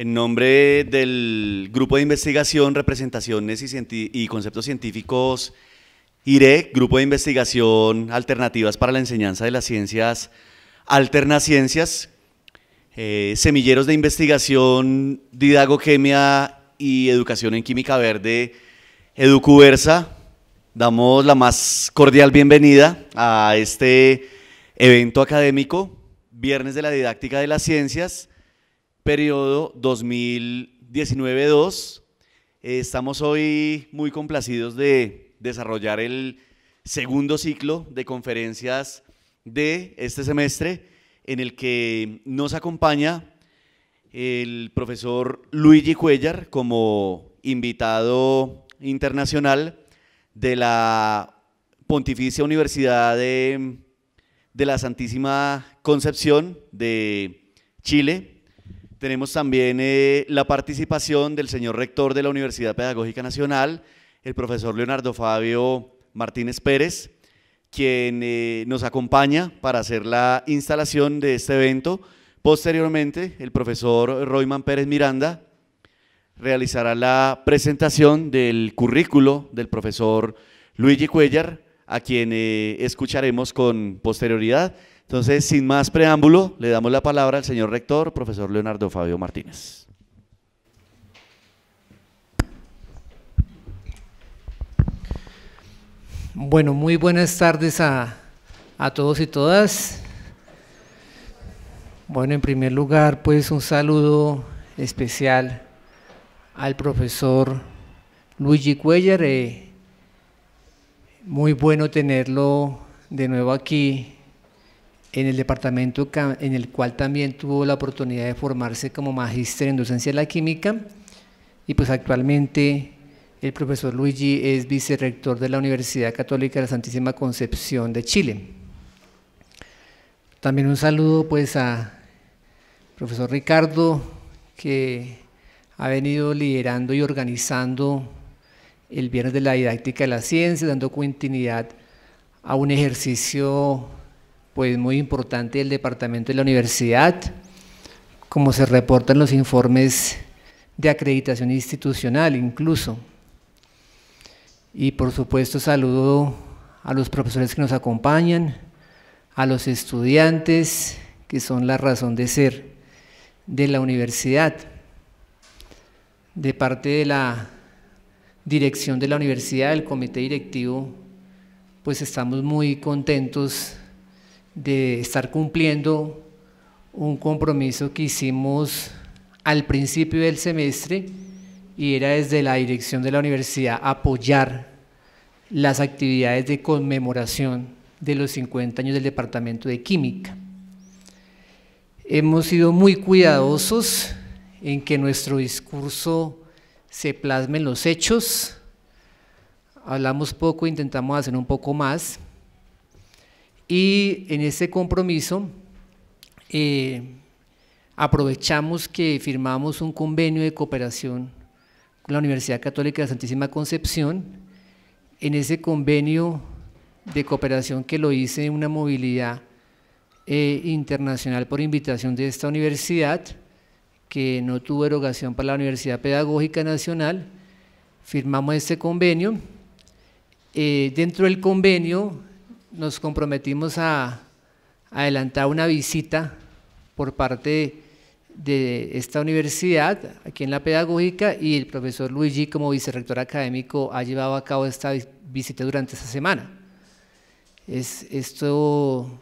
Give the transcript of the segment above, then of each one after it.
En nombre del Grupo de Investigación Representaciones y Conceptos Científicos IREC, Grupo de Investigación Alternativas para la Enseñanza de las Ciencias, Alternaciencias, Semilleros de Investigación, Didagoquemia y Educación en Química Verde, Eduversa, damos la más cordial bienvenida a este evento académico, Viernes de la Didáctica de las Ciencias, periodo 2019-2. Estamos hoy muy complacidos de desarrollar el segundo ciclo de conferencias de este semestre, en el que nos acompaña el profesor Luigi Cuellar como invitado internacional de la Pontificia Universidad de la Santísima Concepción de Chile. Tenemos también la participación del señor rector de la Universidad Pedagógica Nacional, el profesor Leonardo Fabio Martínez Pérez, quien nos acompaña para hacer la instalación de este evento. Posteriormente, el profesor Royman Pérez Miranda realizará la presentación del currículo del profesor Luigi Cuellar, a quien escucharemos con posterioridad. Entonces, sin más preámbulo, le damos la palabra al señor rector, profesor Leonardo Fabio Martínez. Bueno, muy buenas tardes a todos y todas. Bueno, en primer lugar, pues un saludo especial al profesor Luigi Cuellar. Muy bueno tenerlo de nuevo aquí en el departamento en el cual también tuvo la oportunidad de formarse como magíster en docencia de la química, y pues actualmente el profesor Luigi es vicerrector de la Universidad Católica de la Santísima Concepción de Chile. También un saludo pues al profesor Ricardo, que ha venido liderando y organizando el Viernes de la Didáctica de la Ciencia, dando continuidad a un ejercicio pues muy importante del departamento de la universidad, como se reportan los informes de acreditación institucional incluso. Y por supuesto saludo a los profesores que nos acompañan, a los estudiantes que son la razón de ser de la universidad. De parte de la dirección de la universidad, del comité directivo, pues estamos muy contentos de estar cumpliendo un compromiso que hicimos al principio del semestre, y era desde la dirección de la universidad apoyar las actividades de conmemoración de los 50 años del Departamento de Química. Hemos sido muy cuidadosos en que nuestro discurso se plasmen los hechos. Hablamos poco, intentamos hacer un poco más, y en ese compromiso aprovechamos que firmamos un convenio de cooperación con la Universidad Católica de la Santísima Concepción. En ese convenio de cooperación, que lo hice en una movilidad internacional por invitación de esta universidad, que no tuvo erogación para la Universidad Pedagógica Nacional, firmamos este convenio. Dentro del convenio nos comprometimos a adelantar una visita por parte de esta universidad, aquí en la Pedagógica, y el profesor Luigi, como vicerrector académico, ha llevado a cabo esta visita durante esta semana. Esto,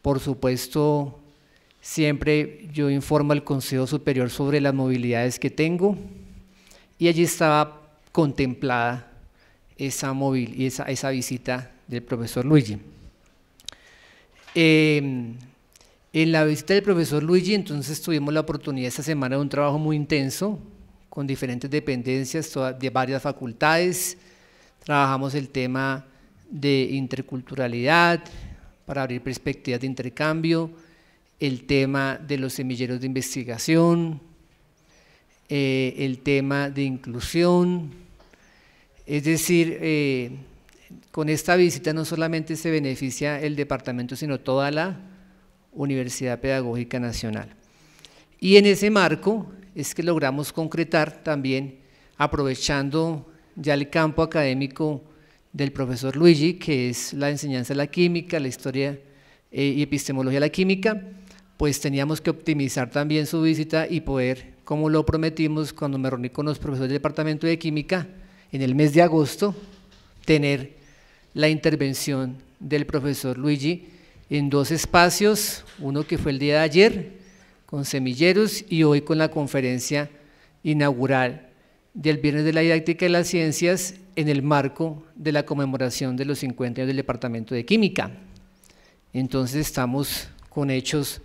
por supuesto, siempre yo informo al Consejo Superior sobre las movilidades que tengo, y allí estaba contemplada esa visita del profesor Luigi. En la visita del profesor Luigi, entonces, tuvimos la oportunidad esta semana de un trabajo muy intenso con diferentes dependencias de varias facultades. Trabajamos el tema de interculturalidad para abrir perspectivas de intercambio, el tema de los semilleros de investigación, el tema de inclusión. Es decir, con esta visita no solamente se beneficia el departamento, sino toda la Universidad Pedagógica Nacional. Y en ese marco, es que logramos concretar también, aprovechando ya el campo académico del profesor Luigi, que es la enseñanza de la química, la historia y epistemología de la química, pues teníamos que optimizar también su visita y poder, como lo prometimos cuando me reuní con los profesores del Departamento de Química, en el mes de agosto, tener la intervención del profesor Luigi en dos espacios, uno que fue el día de ayer, con semilleros, y hoy con la conferencia inaugural del Viernes de la Didáctica de las Ciencias en el marco de la conmemoración de los 50 años del Departamento de Química. Entonces estamos con hechos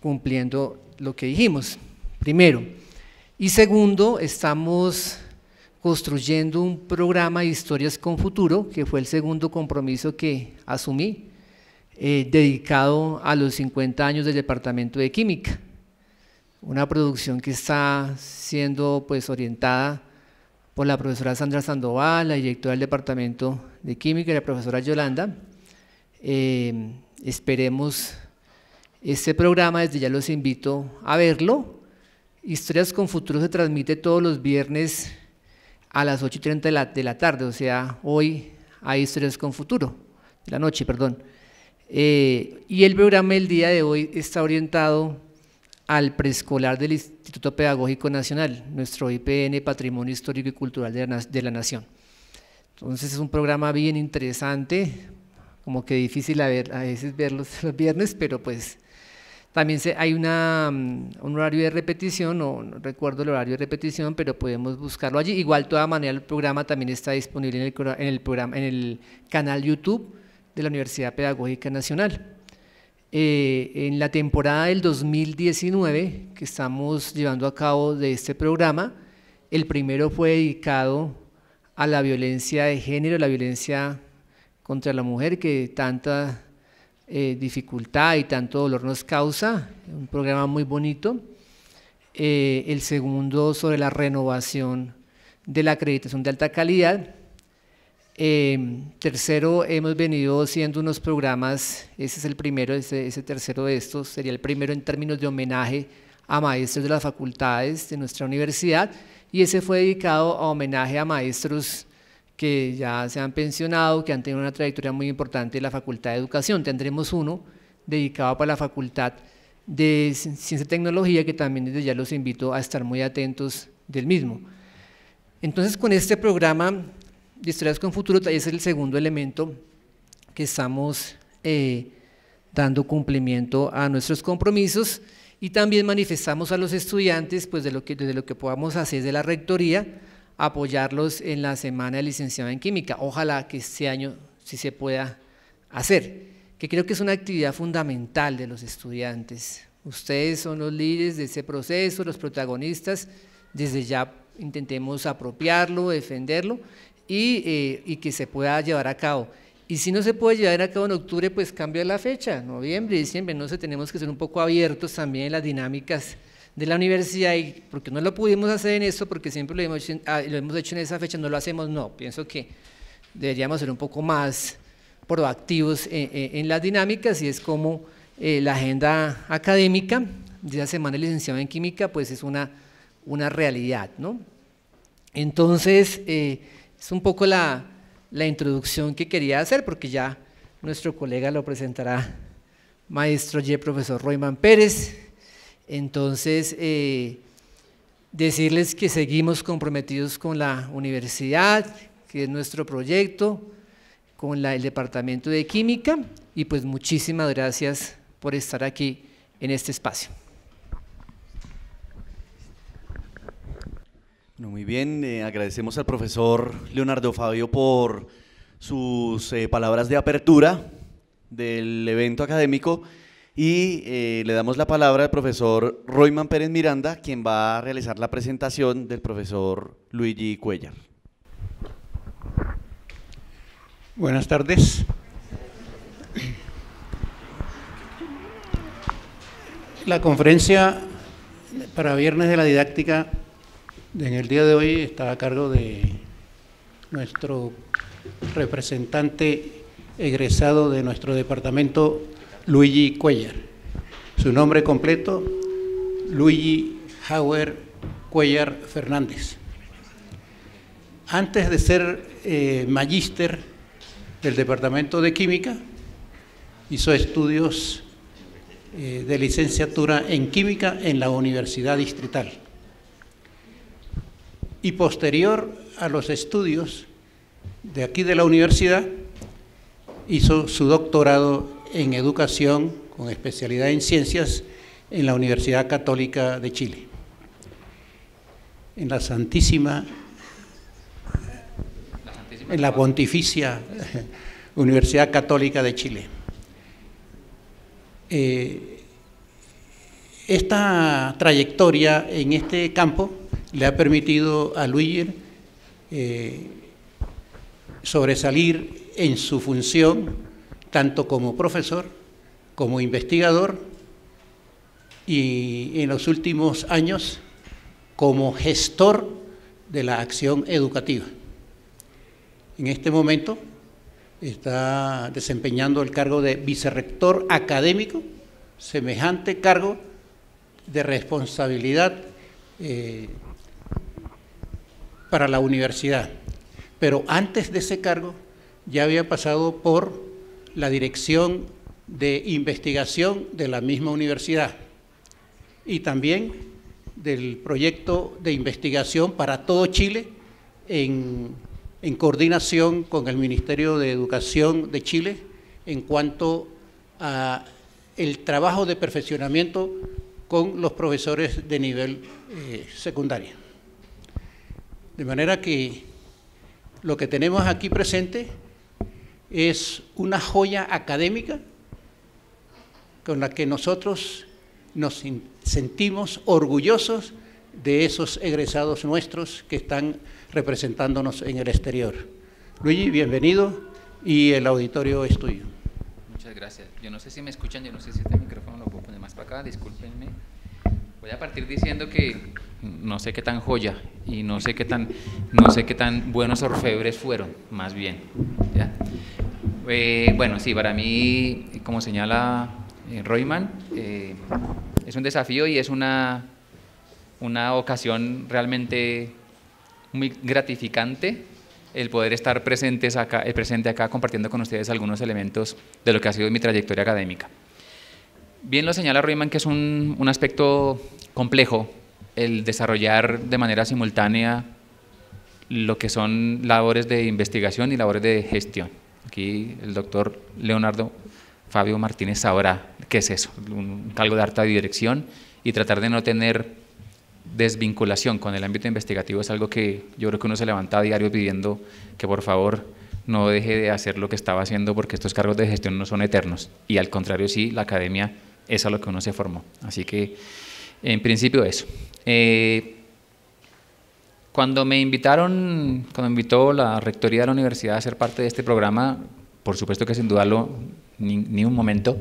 cumpliendo lo que dijimos, primero. Y segundo, estamos construyendo un programa de Historias con Futuro, que fue el segundo compromiso que asumí, dedicado a los 50 años del Departamento de Química. Una producción que está siendo pues orientada por la profesora Sandra Sandoval, la directora del Departamento de Química, y la profesora Yolanda. Esperemos este programa, desde ya los invito a verlo. Historias con Futuro se transmite todos los viernes a las 8:30 de la tarde, o sea, hoy hay Historias con Futuro, de la noche, perdón. Y el programa del día de hoy está orientado al preescolar del Instituto Pedagógico Nacional, nuestro IPN, Patrimonio Histórico y Cultural de la Nación. Entonces es un programa bien interesante, como que difícil a veces verlos los viernes, pero pues también hay un horario de repetición, no recuerdo el horario de repetición, pero podemos buscarlo allí. Igual, de toda manera, el programa también está disponible en el canal YouTube de la Universidad Pedagógica Nacional. En la temporada del 2019 que estamos llevando a cabo de este programa, el primero fue dedicado a la violencia de género, la violencia contra la mujer, que tanta dificultad y tanto dolor nos causa, un programa muy bonito. El segundo sobre la renovación de la acreditación de alta calidad. Tercero, hemos venido haciendo unos programas, ese es el primero, ese tercero de estos, sería el primero en términos de homenaje a maestros de las facultades de nuestra universidad, y ese fue dedicado a homenaje a maestros que ya se han pensionado, que han tenido una trayectoria muy importante en la Facultad de Educación. Tendremos uno dedicado para la Facultad de Ciencia y Tecnología, que también desde ya los invito a estar muy atentos del mismo. Entonces, con este programa de Historias con Futuro es el segundo elemento que estamos dando cumplimiento a nuestros compromisos, y también manifestamos a los estudiantes pues desde lo que podamos hacer de la rectoría, apoyarlos en la semana de licenciado en química. Ojalá que este año sí se pueda hacer, que creo que es una actividad fundamental de los estudiantes. Ustedes son los líderes de ese proceso, los protagonistas. Desde ya intentemos apropiarlo, defenderlo, y que se pueda llevar a cabo. Y si no se puede llevar a cabo en octubre, pues cambia la fecha, noviembre, diciembre. No sé, tenemos que ser un poco abiertos también en las dinámicas de la universidad, y porque no lo pudimos hacer en esto, porque siempre lo hemos hecho en esa fecha, no lo hacemos, no. Pienso que deberíamos ser un poco más proactivos en las dinámicas, y es como la agenda académica de la semana de licenciado en química pues es una realidad, ¿no? Entonces, es un poco la introducción que quería hacer, porque ya nuestro colega lo presentará, maestro y profesor Royman Pérez. Entonces, decirles que seguimos comprometidos con la universidad, que es nuestro proyecto, con el Departamento de Química, y pues muchísimas gracias por estar aquí en este espacio. Bueno, muy bien, agradecemos al profesor Leonardo Fabio por sus palabras de apertura del evento académico, y le damos la palabra al profesor Royman Pérez Miranda, quien va a realizar la presentación del profesor Luigi Cuellar. Buenas tardes. La conferencia para Viernes de la Didáctica en el día de hoy está a cargo de nuestro representante egresado de nuestro departamento, Luigi Cuellar. Su nombre completo, Luigi Hauer Cuellar Fernández. Antes de ser magíster del Departamento de Química, hizo estudios de licenciatura en Química en la Universidad Distrital. Y posterior a los estudios de aquí de la universidad, hizo su doctorado en Educación con especialidad en Ciencias en la Universidad Católica de Chile. En la Santísima, en la Pontificia Universidad Católica de Chile. Esta trayectoria en este campo le ha permitido a Luigi sobresalir en su función tanto como profesor, como investigador y en los últimos años como gestor de la acción educativa. En este momento está desempeñando el cargo de vicerrector académico, semejante cargo de responsabilidad para la universidad. Pero antes de ese cargo ya había pasado por la dirección de investigación de la misma universidad y también del proyecto de investigación para todo Chile en coordinación con el Ministerio de Educación de Chile en cuanto a el trabajo de perfeccionamiento con los profesores de nivel secundario. De manera que lo que tenemos aquí presente es una joya académica con la que nosotros nos sentimos orgullosos de esos egresados nuestros que están representándonos en el exterior. Luigi, bienvenido y el auditorio es tuyo. Muchas gracias. Yo no sé si me escuchan, yo no sé si este micrófono lo puedo poner más para acá, discúlpenme. Voy a partir diciendo que no sé qué tan joya y no sé qué tan buenos orfebres fueron, más bien. ¿Ya? Bueno, sí, para mí, como señala Royman, es un desafío y es una ocasión realmente muy gratificante el poder estar presente acá compartiendo con ustedes algunos elementos de lo que ha sido mi trayectoria académica. Bien lo señala Royman, que es un aspecto complejo el desarrollar de manera simultánea lo que son labores de investigación y labores de gestión. Aquí el doctor Leonardo Fabio Martínez sabrá qué es eso, un cargo de harta dirección, y tratar de no tener desvinculación con el ámbito investigativo es algo que yo creo que uno se levanta a diario pidiendo que por favor no deje de hacer lo que estaba haciendo, porque estos cargos de gestión no son eternos y al contrario sí, la academia es a lo que uno se formó. Así que en principio eso. Cuando me invitó la rectoría de la universidad a ser parte de este programa, por supuesto que sin dudarlo ni un momento,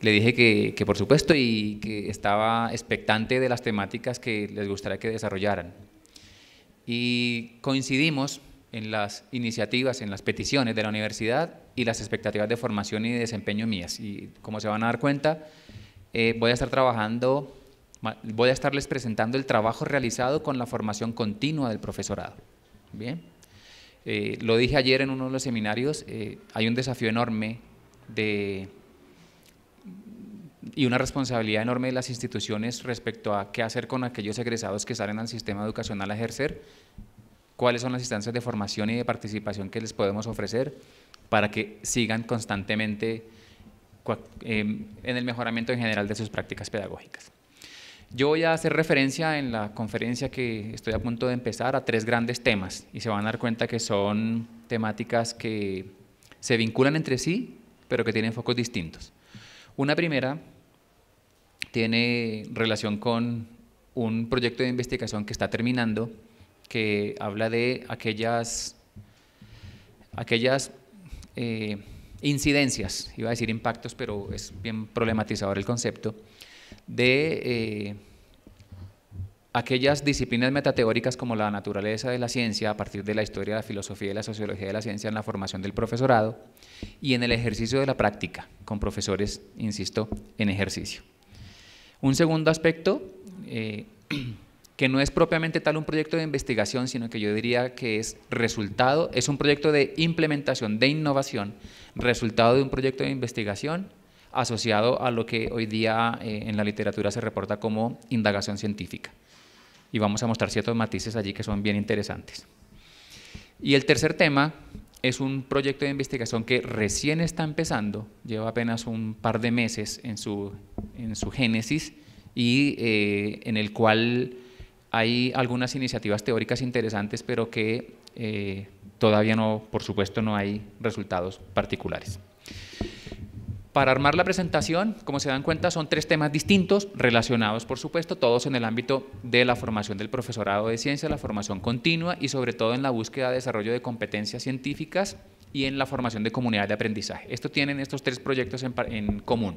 le dije que por supuesto y que estaba expectante de las temáticas que les gustaría que desarrollaran. Y coincidimos en las iniciativas, en las peticiones de la universidad y las expectativas de formación y de desempeño mías. Y como se van a dar cuenta, voy a estarles presentando el trabajo realizado con la formación continua del profesorado. Bien, lo dije ayer en uno de los seminarios, hay un desafío enorme y una responsabilidad enorme de las instituciones respecto a qué hacer con aquellos egresados que salen al sistema educacional a ejercer, cuáles son las instancias de formación y de participación que les podemos ofrecer para que sigan constantemente en el mejoramiento en general de sus prácticas pedagógicas. Yo voy a hacer referencia en la conferencia que estoy a punto de empezar a tres grandes temas y se van a dar cuenta que son temáticas que se vinculan entre sí, pero que tienen focos distintos. Una primera tiene relación con un proyecto de investigación que está terminando, que habla de aquellas incidencias, iba a decir impactos, pero es bien problematizador el concepto, de aquellas disciplinas metateóricas como la naturaleza de la ciencia, a partir de la historia, la filosofía y la sociología de la ciencia en la formación del profesorado y en el ejercicio de la práctica, con profesores, insisto, en ejercicio. Un segundo aspecto que no es propiamente tal un proyecto de investigación, sino que yo diría que es resultado, es un proyecto de implementación, de innovación, resultado de un proyecto de investigación asociado a lo que hoy día en la literatura se reporta como indagación científica. Y vamos a mostrar ciertos matices allí que son bien interesantes. Y el tercer tema es un proyecto de investigación que recién está empezando, lleva apenas un par de meses en su génesis y en el cual hay algunas iniciativas teóricas interesantes, pero que todavía no, por supuesto, no hay resultados particulares. Para armar la presentación, como se dan cuenta, son tres temas distintos, relacionados, por supuesto, todos en el ámbito de la formación del profesorado de ciencia, la formación continua y sobre todo en la búsqueda de desarrollo de competencias científicas y en la formación de comunidades de aprendizaje. Esto tienen estos tres proyectos en común.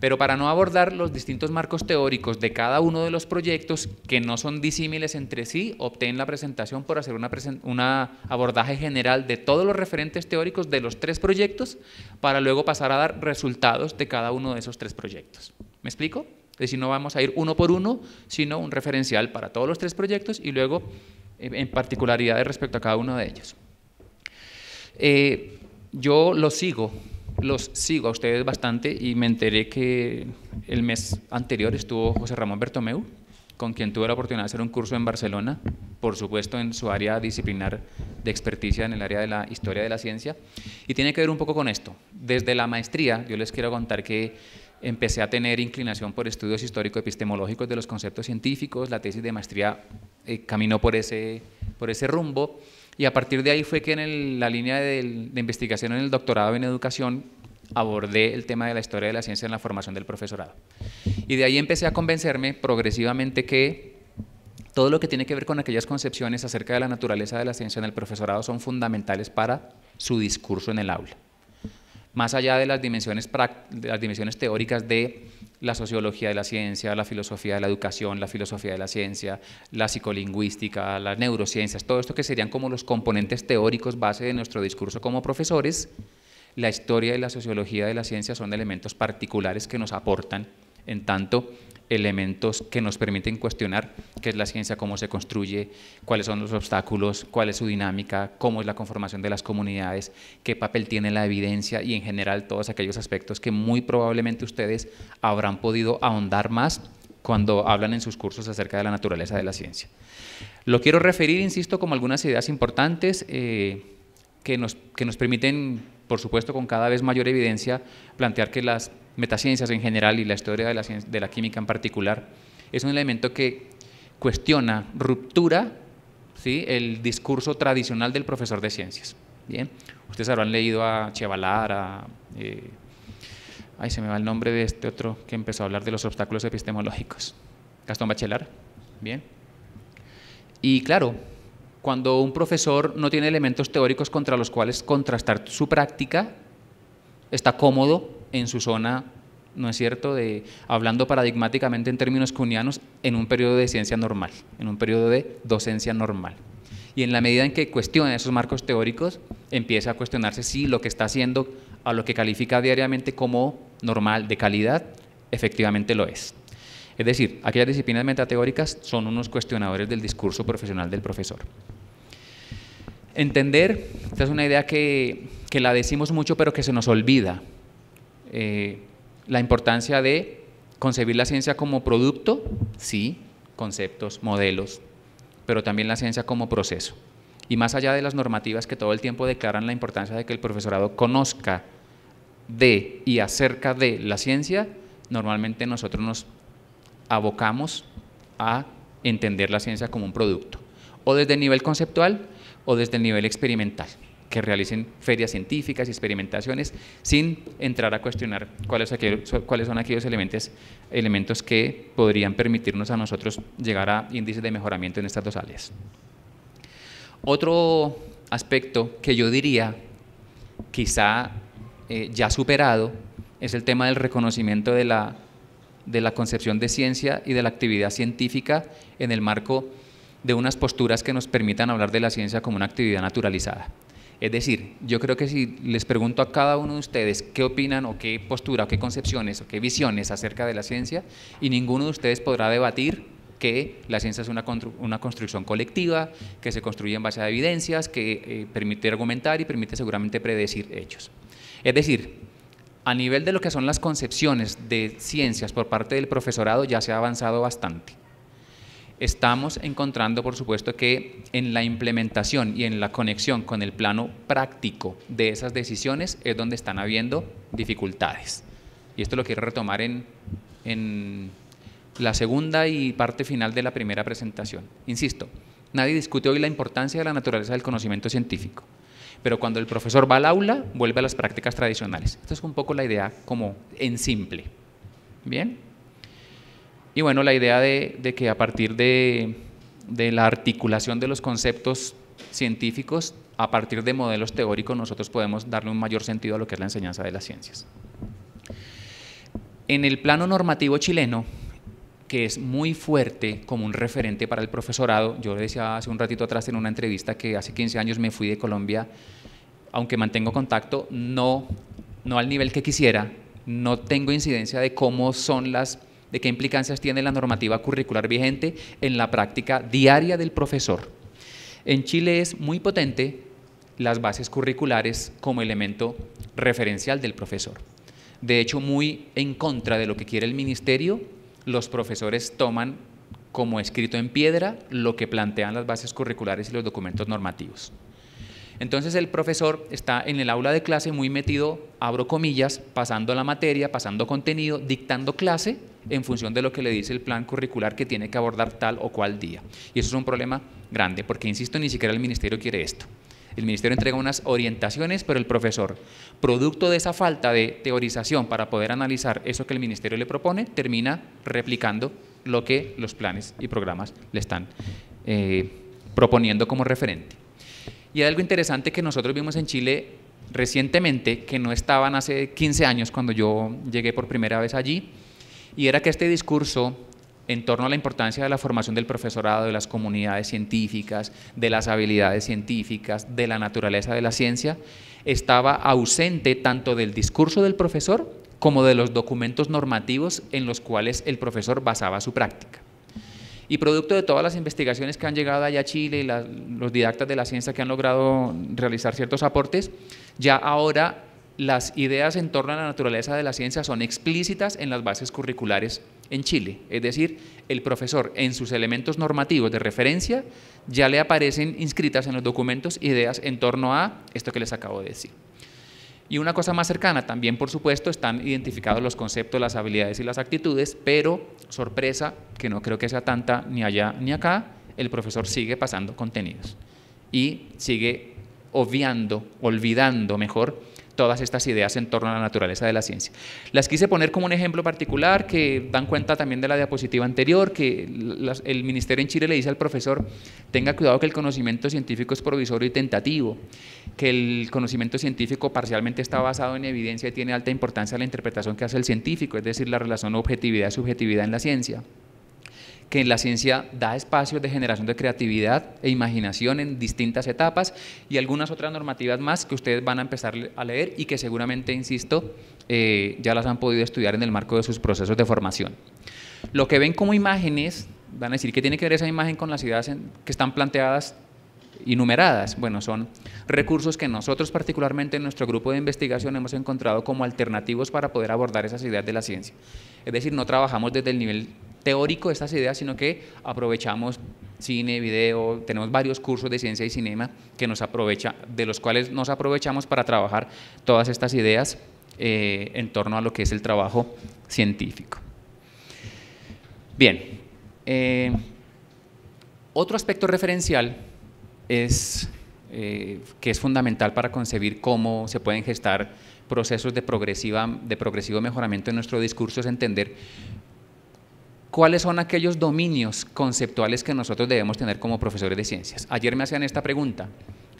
Pero para no abordar los distintos marcos teóricos de cada uno de los proyectos que no son disímiles entre sí, opté en la presentación por hacer una abordaje general de todos los referentes teóricos de los tres proyectos para luego pasar a dar resultados de cada uno de esos tres proyectos. ¿Me explico? Es decir, no vamos a ir uno por uno, sino un referencial para todos los tres proyectos y luego en particularidades respecto a cada uno de ellos. Yo los sigo a ustedes bastante y me enteré que el mes anterior estuvo José Ramón Bertomeu, con quien tuve la oportunidad de hacer un curso en Barcelona, por supuesto en su área disciplinar de experticia en el área de la historia de la ciencia, y tiene que ver un poco con esto. Desde la maestría, yo les quiero contar que empecé a tener inclinación por estudios histórico-epistemológicos de los conceptos científicos, la tesis de maestría caminó por ese rumbo, y a partir de ahí fue que en la línea de investigación en el doctorado en educación abordé el tema de la historia de la ciencia en la formación del profesorado. Y de ahí empecé a convencerme progresivamente que todo lo que tiene que ver con aquellas concepciones acerca de la naturaleza de la ciencia en el profesorado son fundamentales para su discurso en el aula. Más allá de las dimensiones teóricas de la sociología de la ciencia, la filosofía de la educación, la filosofía de la ciencia, la psicolingüística, las neurociencias, todo esto que serían como los componentes teóricos base de nuestro discurso como profesores, la historia y la sociología de la ciencia son elementos particulares que nos aportan, en tanto elementos que nos permiten cuestionar qué es la ciencia, cómo se construye, cuáles son los obstáculos, cuál es su dinámica, cómo es la conformación de las comunidades, qué papel tiene la evidencia y en general todos aquellos aspectos que muy probablemente ustedes habrán podido ahondar más cuando hablan en sus cursos acerca de la naturaleza de la ciencia. Lo quiero referir, insisto, como algunas ideas importantes que nos permiten, por supuesto, con cada vez mayor evidencia, plantear que las metaciencias en general y la historia de la química en particular es un elemento que cuestiona, ruptura, ¿sí?, el discurso tradicional del profesor de ciencias. Bien, ustedes habrán leído a Chevalar, se me va el nombre de este otro que empezó a hablar de los obstáculos epistemológicos, Gastón Bachelard. Bien, y claro, cuando un profesor no tiene elementos teóricos contra los cuales contrastar su práctica, está cómodo en su zona, ¿no es cierto?, hablando paradigmáticamente en términos kuhnianos, en un periodo de ciencia normal, en un periodo de docencia normal. Y en la medida en que cuestiona esos marcos teóricos, empieza a cuestionarse si lo que está haciendo, a lo que califica diariamente como normal, de calidad, efectivamente lo es. Es decir, aquellas disciplinas metateóricas son unos cuestionadores del discurso profesional del profesor. Entender, esta es una idea que la decimos mucho pero que se nos olvida, la importancia de concebir la ciencia como producto, sí, conceptos, modelos, pero también la ciencia como proceso. Y más allá de las normativas que todo el tiempo declaran la importancia de que el profesorado conozca de y acerca de la ciencia, normalmente nosotros nos abocamos a entender la ciencia como un producto, o desde el nivel conceptual o desde el nivel experimental, que realicen ferias científicas y experimentaciones sin entrar a cuestionar cuáles son aquellos elementos que podrían permitirnos a nosotros llegar a índices de mejoramiento en estas dos áreas. Otro aspecto que yo diría quizá ya superado es el tema del reconocimiento de la concepción de ciencia y de la actividad científica en el marco de unas posturas que nos permitan hablar de la ciencia como una actividad naturalizada. Es decir, yo creo que si les pregunto a cada uno de ustedes qué opinan o qué postura, o qué concepciones o qué visiones acerca de la ciencia, y ninguno de ustedes podrá debatir que la ciencia es una construcción colectiva, que se construye en base a evidencias, que permite argumentar y permite seguramente predecir hechos. Es decir, a nivel de lo que son las concepciones de ciencias por parte del profesorado ya se ha avanzado bastante. Estamos encontrando, por supuesto, que en la implementación y en la conexión con el plano práctico de esas decisiones es donde están habiendo dificultades. Y esto lo quiero retomar en la segunda y parte final de la primera presentación. Insisto, nadie discute hoy la importancia de la naturaleza del conocimiento científico, pero cuando el profesor va al aula, vuelve a las prácticas tradicionales. Esta es un poco la idea como en simple. ¿Bien? Y bueno, la idea de que a partir de la articulación de los conceptos científicos, a partir de modelos teóricos, nosotros podemos darle un mayor sentido a lo que es la enseñanza de las ciencias. En el plano normativo chileno, que es muy fuerte como un referente para el profesorado, yo le decía hace un ratito atrás en una entrevista que hace 15 años me fui de Colombia, aunque mantengo contacto, no al nivel que quisiera, no tengo incidencia de cómo son de qué implicancias tiene la normativa curricular vigente en la práctica diaria del profesor. En Chile es muy potente las bases curriculares como elemento referencial del profesor. De hecho, muy en contra de lo que quiere el ministerio, los profesores toman como escrito en piedra lo que plantean las bases curriculares y los documentos normativos. Entonces el profesor está en el aula de clase muy metido, abro comillas, pasando la materia, pasando contenido, dictando clase en función de lo que le dice el plan curricular que tiene que abordar tal o cual día. Y eso es un problema grande porque, insisto, ni siquiera el ministerio quiere esto. El ministerio entrega unas orientaciones, pero el profesor, producto de esa falta de teorización para poder analizar eso que el ministerio le propone, termina replicando lo que los planes y programas le están proponiendo como referente. Y hay algo interesante que nosotros vimos en Chile recientemente, que no estaban hace 15 años cuando yo llegué por primera vez allí, y era que este discurso en torno a la importancia de la formación del profesorado, de las comunidades científicas, de las habilidades científicas, de la naturaleza de la ciencia, estaba ausente tanto del discurso del profesor como de los documentos normativos en los cuales el profesor basaba su práctica. Y producto de todas las investigaciones que han llegado allá a Chile y los didactas de la ciencia que han logrado realizar ciertos aportes, ya ahora las ideas en torno a la naturaleza de la ciencia son explícitas en las bases curriculares en Chile, es decir, el profesor en sus elementos normativos de referencia ya le aparecen inscritas en los documentos ideas en torno a esto que les acabo de decir. Y una cosa más cercana, también por supuesto están identificados los conceptos, las habilidades y las actitudes, pero sorpresa, que no creo que sea tanta ni allá ni acá, el profesor sigue pasando contenidos y sigue olvidando mejor, todas estas ideas en torno a la naturaleza de la ciencia. Las quise poner como un ejemplo particular que dan cuenta también de la diapositiva anterior, que el ministerio en Chile le dice al profesor, tenga cuidado que el conocimiento científico es provisorio y tentativo, que el conocimiento científico parcialmente está basado en evidencia y tiene alta importancia la interpretación que hace el científico, es decir, la relación objetividad y subjetividad en la ciencia, que la ciencia da espacios de generación de creatividad e imaginación en distintas etapas y algunas otras normativas más que ustedes van a empezar a leer y que seguramente, insisto, ya las han podido estudiar en el marco de sus procesos de formación. Lo que ven como imágenes, van a decir que tiene que ver esa imagen con las ideas que están planteadas y numeradas. Bueno, son recursos que nosotros particularmente en nuestro grupo de investigación hemos encontrado como alternativos para poder abordar esas ideas de la ciencia. Es decir, no trabajamos desde el nivel teórico estas ideas, sino que aprovechamos cine, video, tenemos varios cursos de ciencia y cinema que de los cuales nos aprovechamos para trabajar todas estas ideas en torno a lo que es el trabajo científico. Bien, otro aspecto referencial que es fundamental para concebir cómo se pueden gestar procesos de progresivo mejoramiento en nuestro discurso es entender ¿cuáles son aquellos dominios conceptuales que nosotros debemos tener como profesores de ciencias? Ayer me hacían esta pregunta,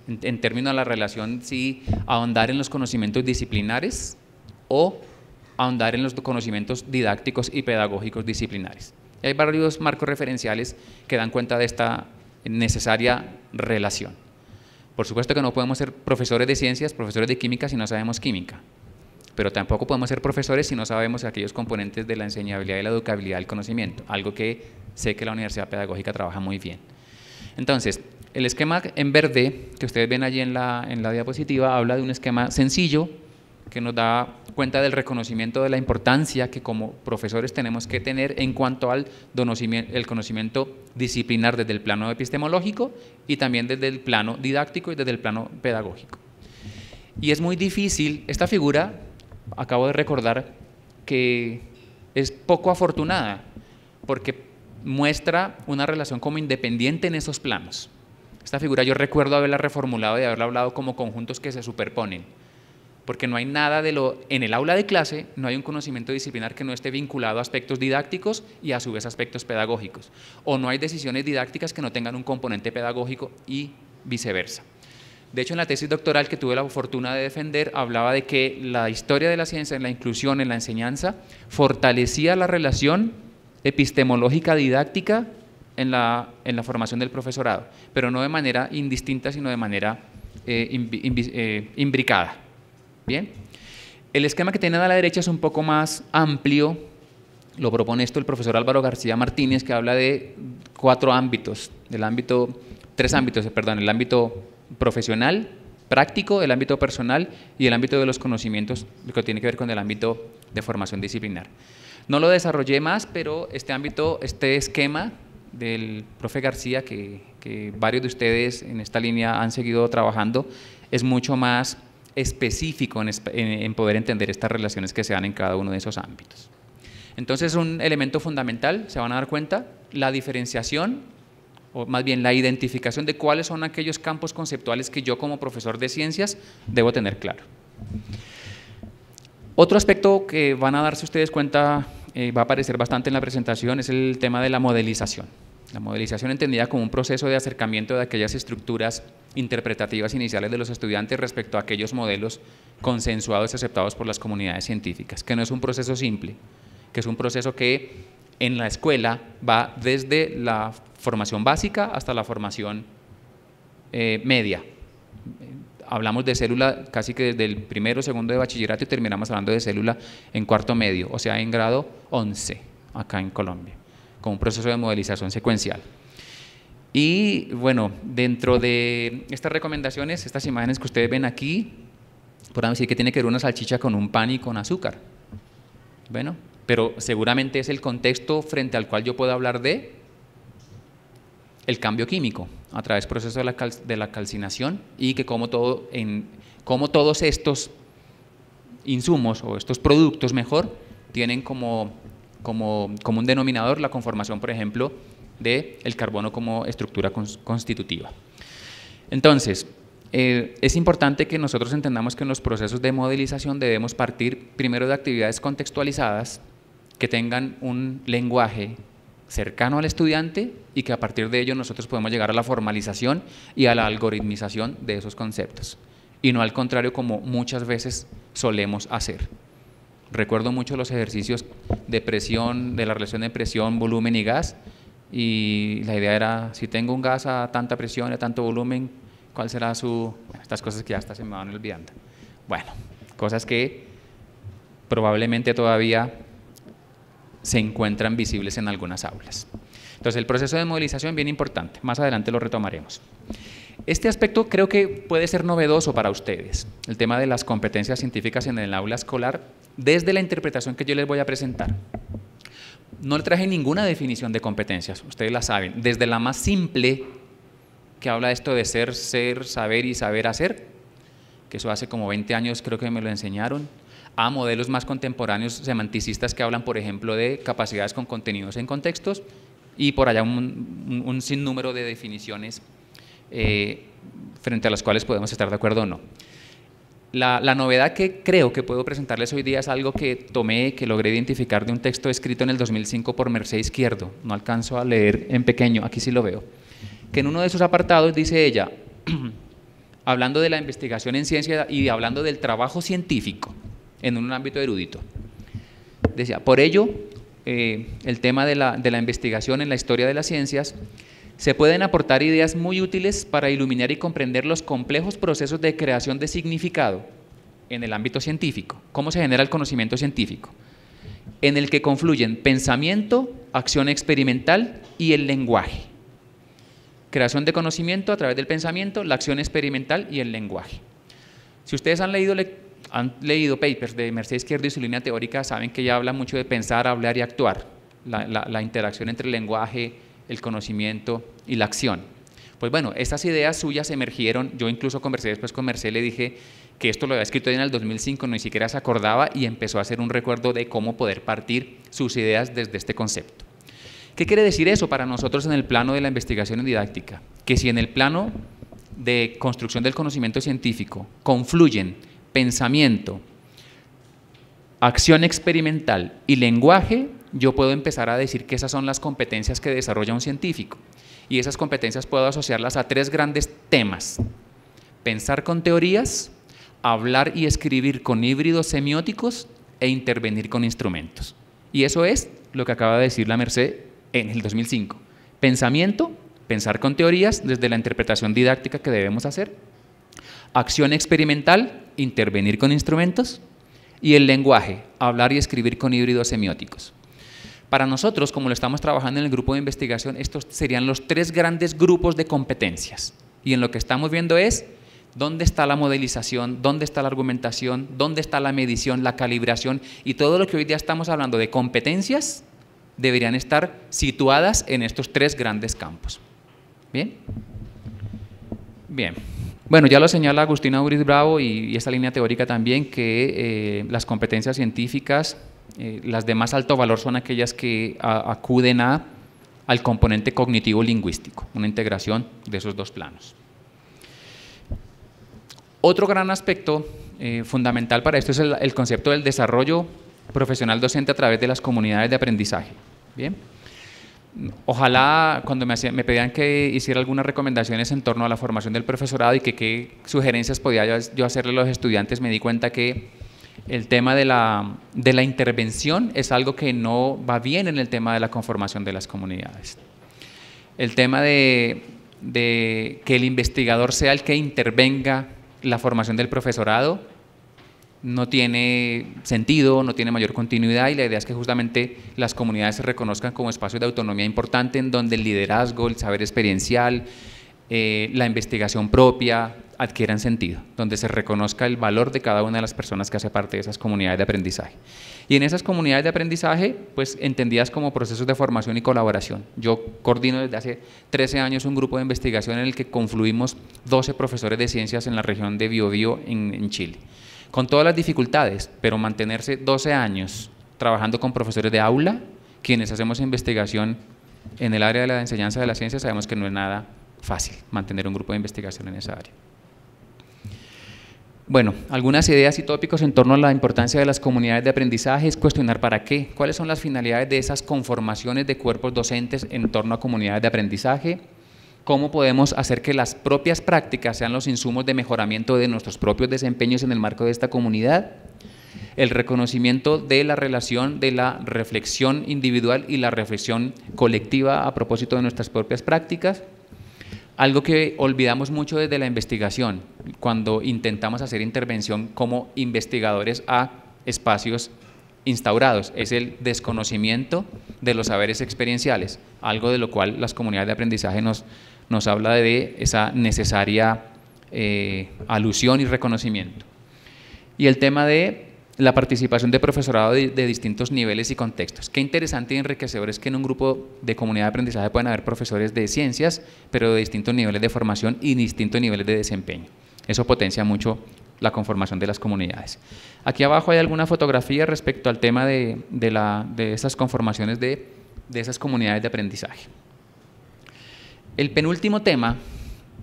en términos de la relación si ahondar en los conocimientos disciplinares o ahondar en los conocimientos didácticos y pedagógicos disciplinares. Hay varios marcos referenciales que dan cuenta de esta necesaria relación. Por supuesto que no podemos ser profesores de ciencias, profesores de química si no sabemos química, pero tampoco podemos ser profesores si no sabemos aquellos componentes de la enseñabilidad y la educabilidad del conocimiento, algo que sé que la Universidad Pedagógica trabaja muy bien. Entonces, el esquema en verde que ustedes ven allí en la diapositiva habla de un esquema sencillo que nos da cuenta del reconocimiento de la importancia que como profesores tenemos que tener en cuanto al conocimiento disciplinar desde el plano epistemológico y también desde el plano didáctico y desde el plano pedagógico. Y es muy difícil, esta figura, acabo de recordar, que es poco afortunada porque muestra una relación como independiente en esos planos. Esta figura yo recuerdo haberla reformulado y haberla hablado como conjuntos que se superponen, porque no hay nada de lo… En el aula de clase no hay un conocimiento disciplinar que no esté vinculado a aspectos didácticos y a su vez aspectos pedagógicos, o no hay decisiones didácticas que no tengan un componente pedagógico y viceversa. De hecho, en la tesis doctoral que tuve la fortuna de defender, hablaba de que la historia de la ciencia en la inclusión, en la enseñanza, fortalecía la relación epistemológica didáctica en la formación del profesorado, pero no de manera indistinta, sino de manera imbricada. Bien, el esquema que tienen a la derecha es un poco más amplio, lo propone esto el profesor Álvaro García Martínez, que habla de tres ámbitos, el ámbito profesional, práctico, el ámbito personal y el ámbito de los conocimientos, lo que tiene que ver con el ámbito de formación disciplinar. No lo desarrollé más, pero este ámbito, este esquema del profe García, que varios de ustedes en esta línea han seguido trabajando, es mucho más específico en poder entender estas relaciones que se dan en cada uno de esos ámbitos. Entonces, un elemento fundamental, se van a dar cuenta, la diferenciación, o más bien la identificación de cuáles son aquellos campos conceptuales que yo como profesor de ciencias debo tener claro. Otro aspecto que van a darse ustedes cuenta, va a aparecer bastante en la presentación, es el tema de la modelización. La modelización entendida como un proceso de acercamiento de aquellas estructuras interpretativas iniciales de los estudiantes respecto a aquellos modelos consensuados y aceptados por las comunidades científicas, que no es un proceso simple, que es un proceso que en la escuela va desde la formación básica hasta la formación media. Hablamos de célula casi que desde el primero o segundo de bachillerato y terminamos hablando de célula en cuarto medio, o sea, en grado 11, acá en Colombia, con un proceso de modelización secuencial. Y bueno, dentro de estas recomendaciones, estas imágenes que ustedes ven aquí, podrían decir que tiene que ver una salchicha con un pan y con azúcar. Bueno, pero seguramente es el contexto frente al cual yo puedo hablar de el cambio químico a través del proceso de la calcinación y que como todos estos insumos o estos productos mejor tienen como un denominador la conformación, por ejemplo, del carbono como estructura constitutiva. Entonces, es importante que nosotros entendamos que en los procesos de modelización debemos partir primero de actividades contextualizadas que tengan un lenguaje cercano al estudiante y que a partir de ello nosotros podemos llegar a la formalización y a la algoritmización de esos conceptos, y no al contrario como muchas veces solemos hacer. Recuerdo mucho los ejercicios de presión, de la relación de presión, volumen y gas, y la idea era, si tengo un gas a tanta presión, a tanto volumen, ¿cuál será su…? Bueno, estas cosas que ya hasta se me van olvidando. Bueno, cosas que probablemente todavía se encuentran visibles en algunas aulas. Entonces, el proceso de modelización es bien importante, más adelante lo retomaremos. Este aspecto creo que puede ser novedoso para ustedes, el tema de las competencias científicas en el aula escolar, desde la interpretación que yo les voy a presentar. No le traje ninguna definición de competencias, ustedes la saben, desde la más simple, que habla esto de ser, saber y saber hacer, que eso hace como 20 años creo que me lo enseñaron, a modelos más contemporáneos semanticistas que hablan, por ejemplo, de capacidades con contenidos en contextos, y por allá un sinnúmero de definiciones frente a las cuales podemos estar de acuerdo o no. La novedad que creo que puedo presentarles hoy día es algo que tomé, que logré identificar de un texto escrito en el 2005 por Merced Izquierdo, no alcanzo a leer en pequeño, aquí sí lo veo, que en uno de sus apartados dice ella, hablando de la investigación en ciencia y hablando del trabajo científico en un ámbito erudito, decía, por ello, el tema de la investigación en la historia de las ciencias, se pueden aportar ideas muy útiles para iluminar y comprender los complejos procesos de creación de significado en el ámbito científico, cómo se genera el conocimiento científico, en el que confluyen pensamiento, acción experimental y el lenguaje. Creación de conocimiento a través del pensamiento, la acción experimental y el lenguaje. Si ustedes han leído papers de Merced Izquierdo y su línea teórica, saben que ella habla mucho de pensar, hablar y actuar, la interacción entre el lenguaje, el conocimiento y la acción. Pues bueno, estas ideas suyas emergieron, yo incluso conversé después con Merced, le dije que esto lo había escrito en el 2005, ni siquiera se acordaba, y empezó a hacer un recuerdo de cómo poder partir sus ideas desde este concepto. ¿Qué quiere decir eso para nosotros en el plano de la investigación en didáctica? Que si en el plano de construcción del conocimiento científico confluyen pensamiento, acción experimental y lenguaje, yo puedo empezar a decir que esas son las competencias que desarrolla un científico. Y esas competencias puedo asociarlas a tres grandes temas: pensar con teorías, hablar y escribir con híbridos semióticos e intervenir con instrumentos. Y eso es lo que acaba de decir la Merced en el 2005. Pensamiento, pensar con teorías desde la interpretación didáctica que debemos hacer. Acción experimental, intervenir con instrumentos. Y el lenguaje, hablar y escribir con híbridos semióticos. Para nosotros, como lo estamos trabajando en el grupo de investigación, estos serían los tres grandes grupos de competencias. Y en lo que estamos viendo es dónde está la modelización, dónde está la argumentación, dónde está la medición, la calibración, y todo lo que hoy día estamos hablando de competencias deberían estar situadas en estos tres grandes campos. ¿Bien? Bien. Bueno, ya lo señala Agustina Uriz Bravo y esta línea teórica también, que las competencias científicas, las de más alto valor son aquellas que acuden al componente cognitivo-lingüístico, una integración de esos dos planos. Otro gran aspecto fundamental para esto es el concepto del desarrollo profesional docente a través de las comunidades de aprendizaje. Bien. Ojalá cuando me pedían que hiciera algunas recomendaciones en torno a la formación del profesorado y que qué sugerencias podía yo hacerle a los estudiantes, me di cuenta que el tema de la intervención es algo que no va bien en el tema de la conformación de las comunidades. El tema de que el investigador sea el que intervenga la formación del profesorado no tiene sentido, no tiene mayor continuidad, y la idea es que justamente las comunidades se reconozcan como espacios de autonomía importante en donde el liderazgo, el saber experiencial, la investigación propia adquieran sentido, donde se reconozca el valor de cada una de las personas que hace parte de esas comunidades de aprendizaje. Y en esas comunidades de aprendizaje, pues entendidas como procesos de formación y colaboración. Yo coordino desde hace 13 años un grupo de investigación en el que confluimos 12 profesores de ciencias en la región de Biobío en Chile. Con todas las dificultades, pero mantenerse 12 años trabajando con profesores de aula, quienes hacemos investigación en el área de la enseñanza de la ciencia, sabemos que no es nada fácil mantener un grupo de investigación en esa área. Bueno, algunas ideas y tópicos en torno a la importancia de las comunidades de aprendizaje es cuestionar para qué, cuáles son las finalidades de esas conformaciones de cuerpos docentes en torno a comunidades de aprendizaje, cómo podemos hacer que las propias prácticas sean los insumos de mejoramiento de nuestros propios desempeños en el marco de esta comunidad, el reconocimiento de la relación de la reflexión individual y la reflexión colectiva a propósito de nuestras propias prácticas. Algo que olvidamos mucho desde la investigación, cuando intentamos hacer intervención como investigadores a espacios instaurados, es el desconocimiento de los saberes experienciales, algo de lo cual las comunidades de aprendizaje nos habla de esa necesaria alusión y reconocimiento. Y el tema de la participación de profesorado de distintos niveles y contextos. Qué interesante y enriquecedor es que en un grupo de comunidad de aprendizaje pueden haber profesores de ciencias, pero de distintos niveles de formación y distintos niveles de desempeño. Eso potencia mucho la conformación de las comunidades. Aquí abajo hay alguna fotografía respecto al tema de esas conformaciones de esas comunidades de aprendizaje. El penúltimo tema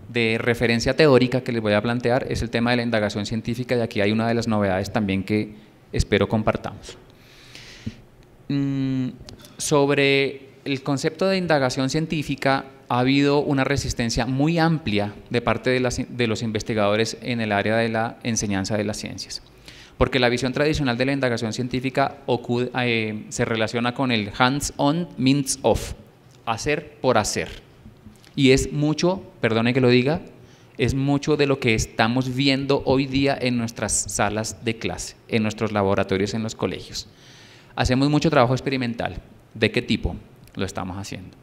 de referencia teórica que les voy a plantear es el tema de la indagación científica, y aquí hay una de las novedades también que espero compartamos. Sobre el concepto de indagación científica ha habido una resistencia muy amplia de parte de los investigadores en el área de la enseñanza de las ciencias, porque la visión tradicional de la indagación científica se relaciona con el hands-on means off, hacer por hacer. Y es mucho, perdone que lo diga, es mucho de lo que estamos viendo hoy día en nuestras salas de clase, en nuestros laboratorios, en los colegios. Hacemos mucho trabajo experimental. ¿De qué tipo? lo estamos haciendo.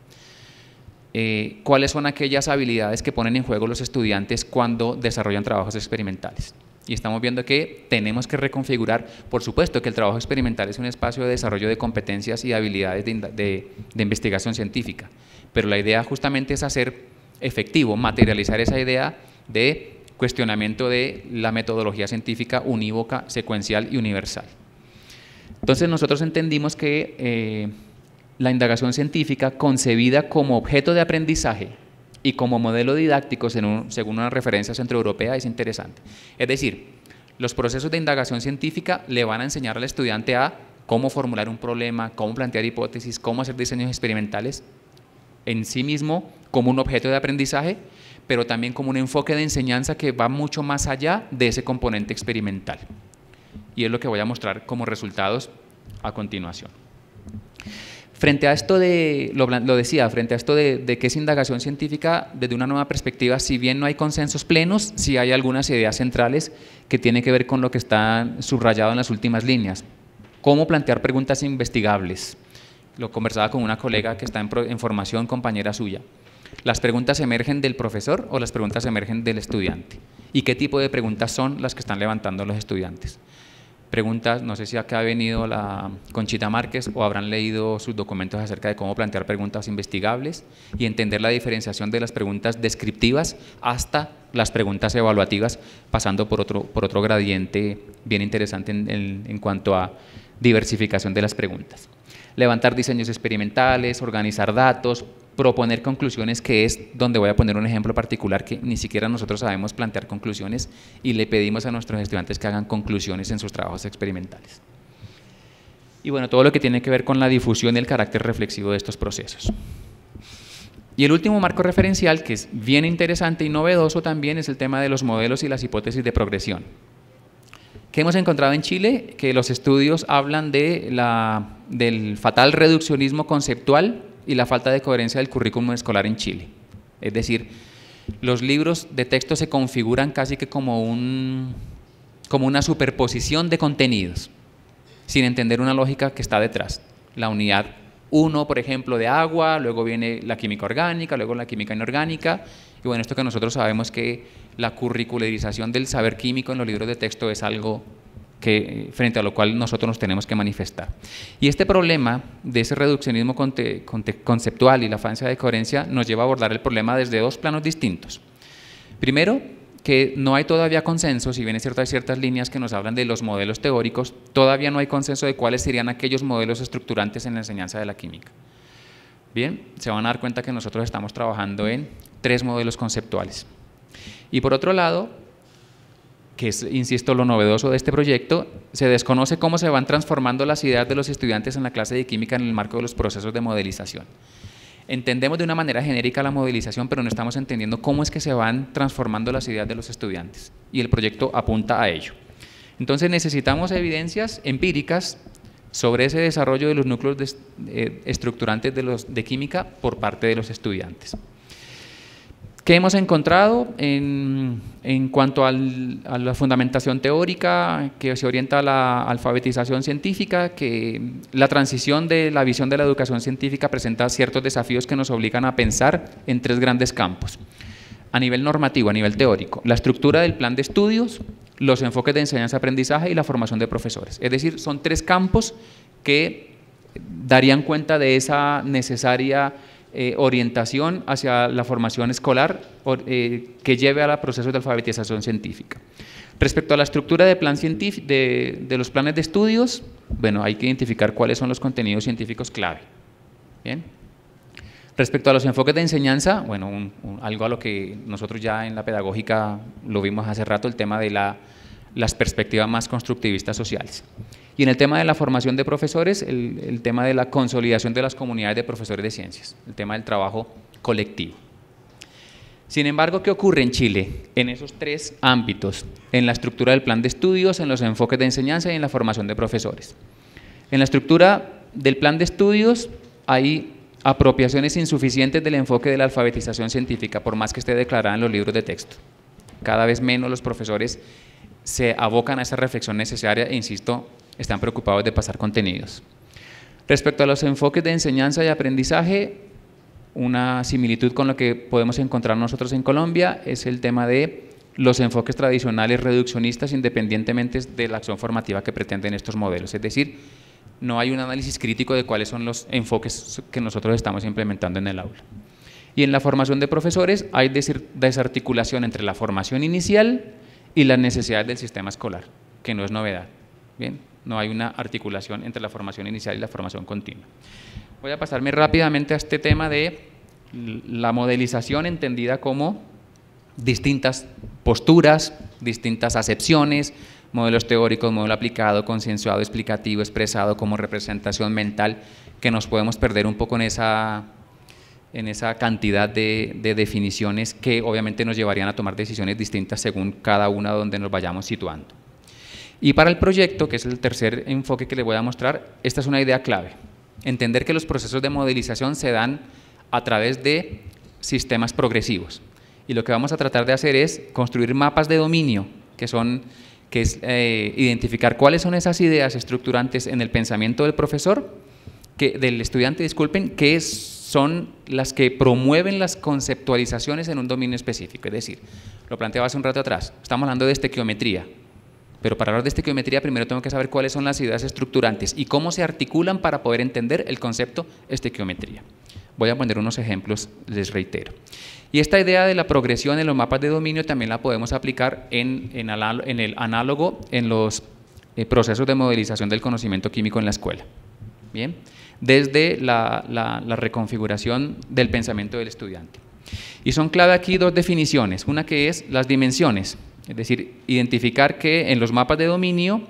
¿Cuáles son aquellas habilidades que ponen en juego los estudiantes cuando desarrollan trabajos experimentales? Y estamos viendo que tenemos que reconfigurar, por supuesto que el trabajo experimental es un espacio de desarrollo de competencias y habilidades de investigación científica, pero la idea justamente es hacer efectivo, materializar esa idea de cuestionamiento de la metodología científica unívoca, secuencial y universal. Entonces nosotros entendimos que la indagación científica concebida como objeto de aprendizaje y como modelo didáctico según una referencia centroeuropea es interesante. Es decir, los procesos de indagación científica le van a enseñar al estudiante a cómo formular un problema, cómo plantear hipótesis, cómo hacer diseños experimentales en sí mismo como un objeto de aprendizaje, pero también como un enfoque de enseñanza que va mucho más allá de ese componente experimental. Y es lo que voy a mostrar como resultados a continuación. Frente a esto de, lo decía, frente a esto de qué es indagación científica, desde una nueva perspectiva, si bien no hay consensos plenos, sí hay algunas ideas centrales que tienen que ver con lo que está subrayado en las últimas líneas. Cómo plantear preguntas investigables. Lo conversaba con una colega que está en formación, compañera suya. ¿Las preguntas emergen del profesor o las preguntas emergen del estudiante? ¿Y qué tipo de preguntas son las que están levantando los estudiantes? Preguntas, no sé si acá ha venido la Conchita Márquez o habrán leído sus documentos acerca de cómo plantear preguntas investigables y entender la diferenciación de las preguntas descriptivas hasta las preguntas evaluativas, pasando por otro gradiente bien interesante en cuanto a diversificación de las preguntas. Levantar diseños experimentales, organizar datos, proponer conclusiones, que es donde voy a poner un ejemplo particular que ni siquiera nosotros sabemos plantear conclusiones y le pedimos a nuestros estudiantes que hagan conclusiones en sus trabajos experimentales. Y bueno, todo lo que tiene que ver con la difusión y el carácter reflexivo de estos procesos. Y el último marco referencial, que es bien interesante y novedoso también, es el tema de los modelos y las hipótesis de progresión. ¿Qué hemos encontrado en Chile? Que los estudios hablan del fatal reduccionismo conceptual y la falta de coherencia del currículum escolar en Chile. Es decir, los libros de texto se configuran casi que como una superposición de contenidos, sin entender una lógica que está detrás. La unidad 1, por ejemplo, de agua, luego viene la química orgánica, luego la química inorgánica, y bueno, esto que nosotros sabemos que la curricularización del saber químico en los libros de texto es algo que, frente a lo cual nosotros nos tenemos que manifestar. Y este problema de ese reduccionismo conceptual y la falta de coherencia nos lleva a abordar el problema desde dos planos distintos. Primero, que no hay todavía consenso, si bien es cierto hay ciertas líneas que nos hablan de los modelos teóricos, todavía no hay consenso de cuáles serían aquellos modelos estructurantes en la enseñanza de la química. Bien, se van a dar cuenta que nosotros estamos trabajando en 3 modelos conceptuales. Y por otro lado, que es, insisto, lo novedoso de este proyecto, se desconoce cómo se van transformando las ideas de los estudiantes en la clase de química en el marco de los procesos de modelización. Entendemos de una manera genérica la modelización, pero no estamos entendiendo cómo es que se van transformando las ideas de los estudiantes, y el proyecto apunta a ello. Entonces necesitamos evidencias empíricas sobre ese desarrollo de los núcleos estructurantes de química por parte de los estudiantes. ¿Qué hemos encontrado en cuanto a la fundamentación teórica que se orienta a la alfabetización científica? Que la transición de la visión de la educación científica presenta ciertos desafíos que nos obligan a pensar en 3 grandes campos. A nivel normativo, a nivel teórico, la estructura del plan de estudios, los enfoques de enseñanza-aprendizaje y la formación de profesores. Es decir, son 3 campos que darían cuenta de esa necesaria orientación hacia la formación escolar que lleve a los procesos de alfabetización científica. Respecto a la estructura de, los planes de estudios, bueno, hay que identificar cuáles son los contenidos científicos clave. ¿Bien? Respecto a los enfoques de enseñanza, bueno, algo a lo que nosotros ya en la pedagógica lo vimos hace rato, el tema de las perspectivas más constructivistas sociales. Y en el tema de la formación de profesores, el tema de la consolidación de las comunidades de profesores de ciencias, el tema del trabajo colectivo. Sin embargo, ¿qué ocurre en Chile? En esos 3 ámbitos, en la estructura del plan de estudios, en los enfoques de enseñanza y en la formación de profesores. En la estructura del plan de estudios hay apropiaciones insuficientes del enfoque de la alfabetización científica, por más que esté declarada en los libros de texto. Cada vez menos los profesores se abocan a esa reflexión necesaria e, insisto, están preocupados de pasar contenidos. Respecto a los enfoques de enseñanza y aprendizaje, una similitud con lo que podemos encontrar nosotros en Colombia es el tema de los enfoques tradicionales reduccionistas independientemente de la acción formativa que pretenden estos modelos. Es decir, no hay un análisis crítico de cuáles son los enfoques que nosotros estamos implementando en el aula. Y en la formación de profesores hay desarticulación entre la formación inicial y las necesidades del sistema escolar, que no es novedad. Bien, no hay una articulación entre la formación inicial y la formación continua. Voy a pasarme rápidamente a este tema de la modelización entendida como distintas posturas, distintas acepciones, modelos teóricos, modelo aplicado, consensuado, explicativo, expresado como representación mental, que nos podemos perder un poco en esa cantidad de definiciones que obviamente nos llevarían a tomar decisiones distintas según cada una donde nos vayamos situando. Y para el proyecto, que es el tercer enfoque que les voy a mostrar, esta es una idea clave. Entender que los procesos de modelización se dan a través de sistemas progresivos. Y lo que vamos a tratar de hacer es construir mapas de dominio, que es identificar cuáles son esas ideas estructurantes en el pensamiento del estudiante, que son las que promueven las conceptualizaciones en un dominio específico. Es decir, lo planteaba hace un rato atrás, estamos hablando de estequiometría. Pero para hablar de estequiometría primero tengo que saber cuáles son las ideas estructurantes y cómo se articulan para poder entender el concepto estequiometría. Voy a poner unos ejemplos, les reitero. Y esta idea de la progresión en los mapas de dominio también la podemos aplicar en el análogo en los procesos de modelización del conocimiento químico en la escuela. Bien, desde la reconfiguración del pensamiento del estudiante. Y son clave aquí dos definiciones, una que es las dimensiones. Es decir, identificar que en los mapas de dominio,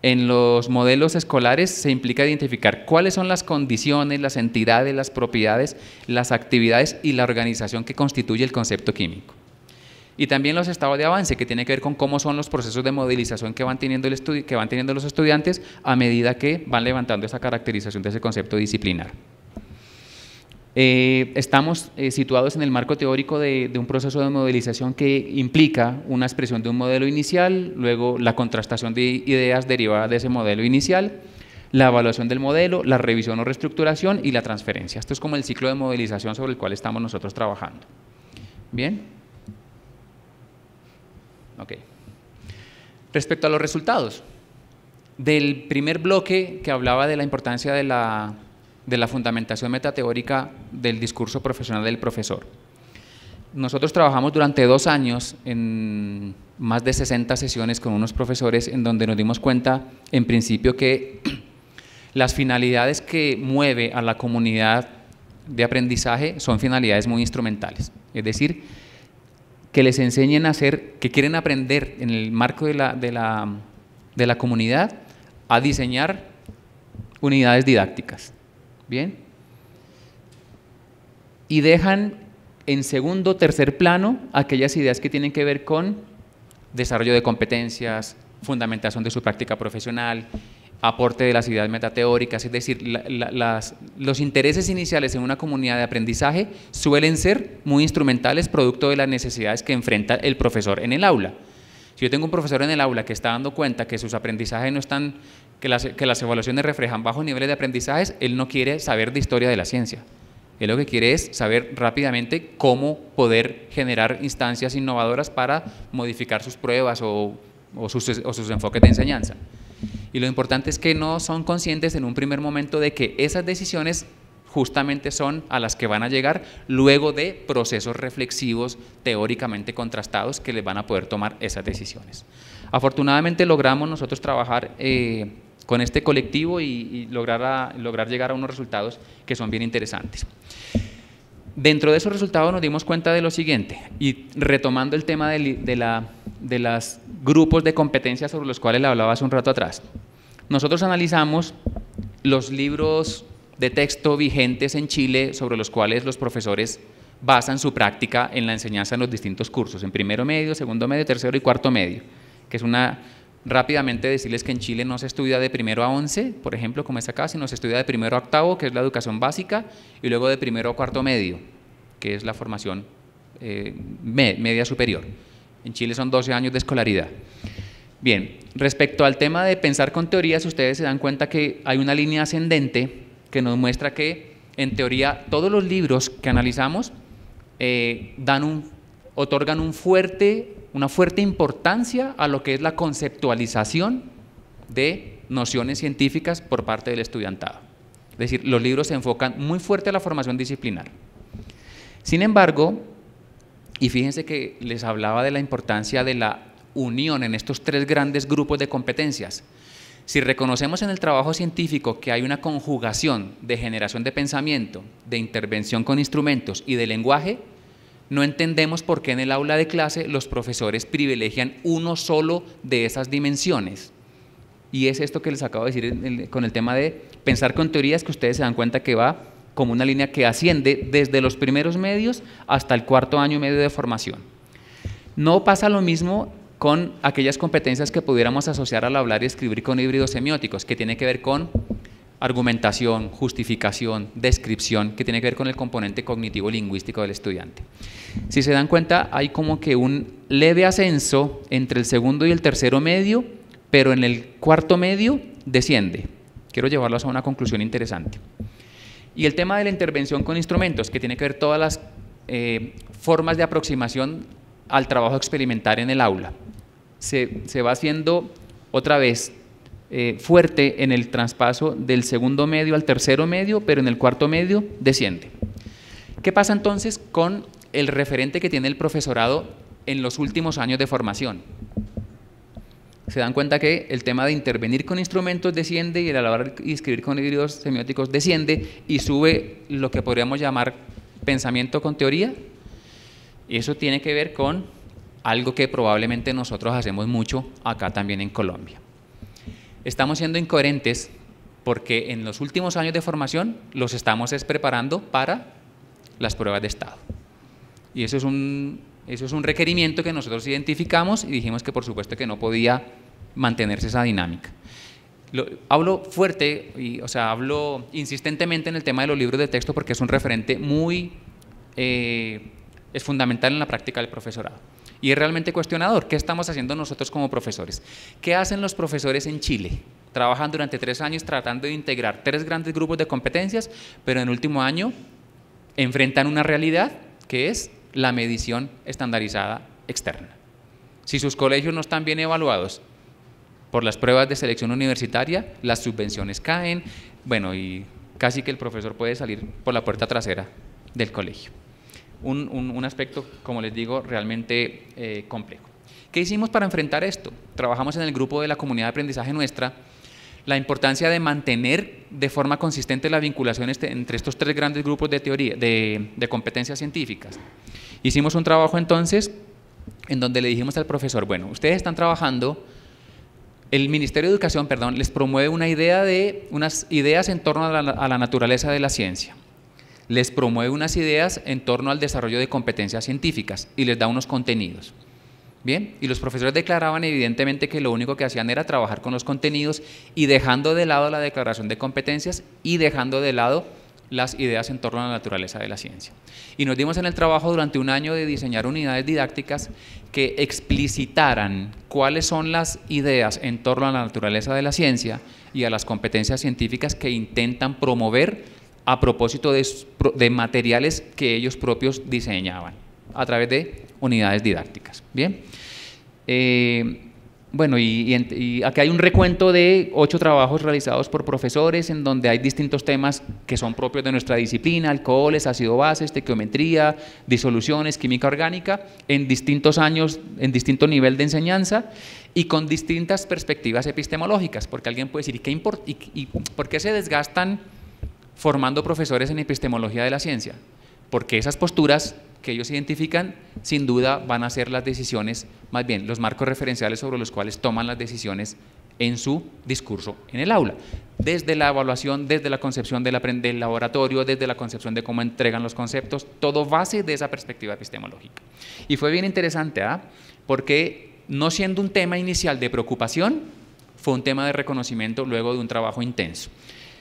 en los modelos escolares, se implica identificar cuáles son las condiciones, las entidades, las propiedades, las actividades y la organización que constituye el concepto químico. Y también los estados de avance, que tiene que ver con cómo son los procesos de modelización que van teniendo los estudiantes a medida que van levantando esa caracterización de ese concepto disciplinar. Estamos situados en el marco teórico de un proceso de modelización que implica una expresión de un modelo inicial, luego la contrastación de ideas derivadas de ese modelo inicial, la evaluación del modelo, la revisión o reestructuración y la transferencia. Esto es como el ciclo de modelización sobre el cual estamos nosotros trabajando. ¿Bien? Ok. Respecto a los resultados, del primer bloque que hablaba de la importancia de la fundamentación metateórica del discurso profesional del profesor. Nosotros trabajamos durante 2 años en más de 60 sesiones con unos profesores en donde nos dimos cuenta, en principio, que las finalidades que mueve a la comunidad de aprendizaje son finalidades muy instrumentales. Es decir, que les enseñen a hacer, que quieren aprender en el marco de la comunidad a diseñar unidades didácticas. Bien, y dejan en segundo o tercer plano aquellas ideas que tienen que ver con desarrollo de competencias, fundamentación de su práctica profesional, aporte de las ideas metateóricas, es decir, los intereses iniciales en una comunidad de aprendizaje suelen ser muy instrumentales, producto de las necesidades que enfrenta el profesor en el aula. Si yo tengo un profesor en el aula que está dando cuenta que sus aprendizajes no están, que las evaluaciones reflejan bajos niveles de aprendizajes, él no quiere saber de historia de la ciencia. Él lo que quiere es saber rápidamente cómo poder generar instancias innovadoras para modificar sus pruebas o sus enfoques de enseñanza. Y lo importante es que no son conscientes en un primer momento de que esas decisiones justamente son a las que van a llegar luego de procesos reflexivos teóricamente contrastados que les van a poder tomar esas decisiones. Afortunadamente logramos nosotros trabajar con este colectivo y lograr llegar a unos resultados que son bien interesantes. Dentro de esos resultados nos dimos cuenta de lo siguiente, y retomando el tema de los grupos de competencias sobre los cuales le hablaba hace un rato atrás. Nosotros analizamos los libros de texto vigentes en Chile sobre los cuales los profesores basan su práctica en la enseñanza en los distintos cursos, en primero medio, segundo medio, tercero y cuarto medio, que es rápidamente decirles que en Chile no se estudia de primero a 11, por ejemplo, como es acá, sino se estudia de primero a octavo, que es la educación básica, y luego de primero a cuarto medio, que es la formación media superior. En Chile son 12 años de escolaridad. Bien, respecto al tema de pensar con teorías, ustedes se dan cuenta que hay una línea ascendente que nos muestra que, en teoría, todos los libros que analizamos otorgan una fuerte importancia a lo que es la conceptualización de nociones científicas por parte del estudiantado. Es decir, los libros se enfocan muy fuerte a la formación disciplinar. Sin embargo, y fíjense que les hablaba de la importancia de la unión en estos tres grandes grupos de competencias. Si reconocemos en el trabajo científico que hay una conjugación de generación de pensamiento, de intervención con instrumentos y de lenguaje, no entendemos por qué en el aula de clase los profesores privilegian uno solo de esas dimensiones. Y es esto que les acabo de decir con el tema de pensar con teorías, que ustedes se dan cuenta que va como una línea que asciende desde los primeros medios hasta el cuarto año y medio de formación. No pasa lo mismo con aquellas competencias que pudiéramos asociar al hablar y escribir con híbridos semióticos, que tiene que ver con argumentación, justificación, descripción, que tiene que ver con el componente cognitivo lingüístico del estudiante. Si se dan cuenta, hay como que un leve ascenso entre el segundo y el tercero medio, pero en el cuarto medio desciende. Quiero llevarlos a una conclusión interesante. Y el tema de la intervención con instrumentos, que tiene que ver todas las formas de aproximación al trabajo experimental en el aula. Se va haciendo otra vez fuerte en el traspaso del segundo medio al tercero medio, pero en el cuarto medio desciende. ¿Qué pasa entonces con el referente que tiene el profesorado en los últimos años de formación? Se dan cuenta que el tema de intervenir con instrumentos desciende y el hablar y escribir con híbridos semióticos desciende y sube lo que podríamos llamar pensamiento con teoría. Y eso tiene que ver con algo que probablemente nosotros hacemos mucho acá también en Colombia. Estamos siendo incoherentes porque en los últimos años de formación los estamos preparando para las pruebas de estado. Y eso es un requerimiento que nosotros identificamos y dijimos que por supuesto que no podía mantenerse esa dinámica. Hablo fuerte, hablo insistentemente en el tema de los libros de texto porque es un referente muy... es fundamental en la práctica del profesorado. Y es realmente cuestionador. ¿Qué estamos haciendo nosotros como profesores? ¿Qué hacen los profesores en Chile? Trabajan durante 3 años tratando de integrar 3 grandes grupos de competencias, pero en el último año enfrentan una realidad que es la medición estandarizada externa. Si sus colegios no están bien evaluados por las pruebas de selección universitaria, las subvenciones caen, bueno, y casi que el profesor puede salir por la puerta trasera del colegio. Un aspecto, como les digo, realmente complejo. ¿Qué hicimos para enfrentar esto? Trabajamos en el grupo de la comunidad de aprendizaje nuestra la importancia de mantener de forma consistente la vinculación entre estos 3 grandes grupos de teoría, de competencias científicas. Hicimos un trabajo entonces en donde le dijimos al profesor, bueno, ustedes están trabajando, el Ministerio de Educación, perdón, les promueve unas ideas en torno a la naturaleza de la ciencia. Les promueve unas ideas en torno al desarrollo de competencias científicas y les da unos contenidos. Bien, y los profesores declaraban evidentemente que lo único que hacían era trabajar con los contenidos y dejando de lado la declaración de competencias y dejando de lado las ideas en torno a la naturaleza de la ciencia. Y nos dimos en el trabajo durante 1 año de diseñar unidades didácticas que explicitaran cuáles son las ideas en torno a la naturaleza de la ciencia y a las competencias científicas que intentan promover a propósito de materiales que ellos propios diseñaban a través de unidades didácticas. Bien, bueno, y aquí hay un recuento de 8 trabajos realizados por profesores en donde hay distintos temas que son propios de nuestra disciplina, alcoholes, ácido bases, estequiometría, disoluciones, química orgánica, en distintos años, en distinto nivel de enseñanza y con distintas perspectivas epistemológicas, porque alguien puede decir, ¿y por qué se desgastan formando profesores en epistemología de la ciencia? Porque esas posturas que ellos identifican, sin duda van a ser las decisiones, más bien los marcos referenciales sobre los cuales toman las decisiones en su discurso en el aula. Desde la evaluación, desde la concepción del laboratorio, desde la concepción de cómo entregan los conceptos, todo base de esa perspectiva epistemológica. Y fue bien interesante, ¿eh? Porque no siendo un tema inicial de preocupación, fue un tema de reconocimiento luego de un trabajo intenso.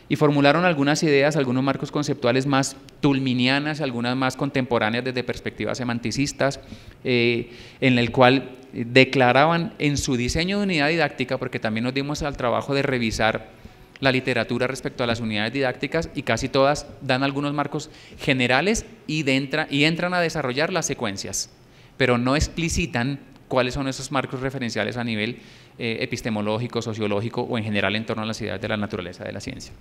y formularon algunas ideas, algunos marcos conceptuales más tulminianas, algunas más contemporáneas desde perspectivas semanticistas, en el cual declaraban en su diseño de unidad didáctica, porque también nos dimos al trabajo de revisar la literatura respecto a las unidades didácticas, y casi todas dan algunos marcos generales y entran a desarrollar las secuencias, pero no explicitan cuáles son esos marcos referenciales a nivel epistemológico, sociológico o en general en torno a las ideas de la naturaleza de la ciencia.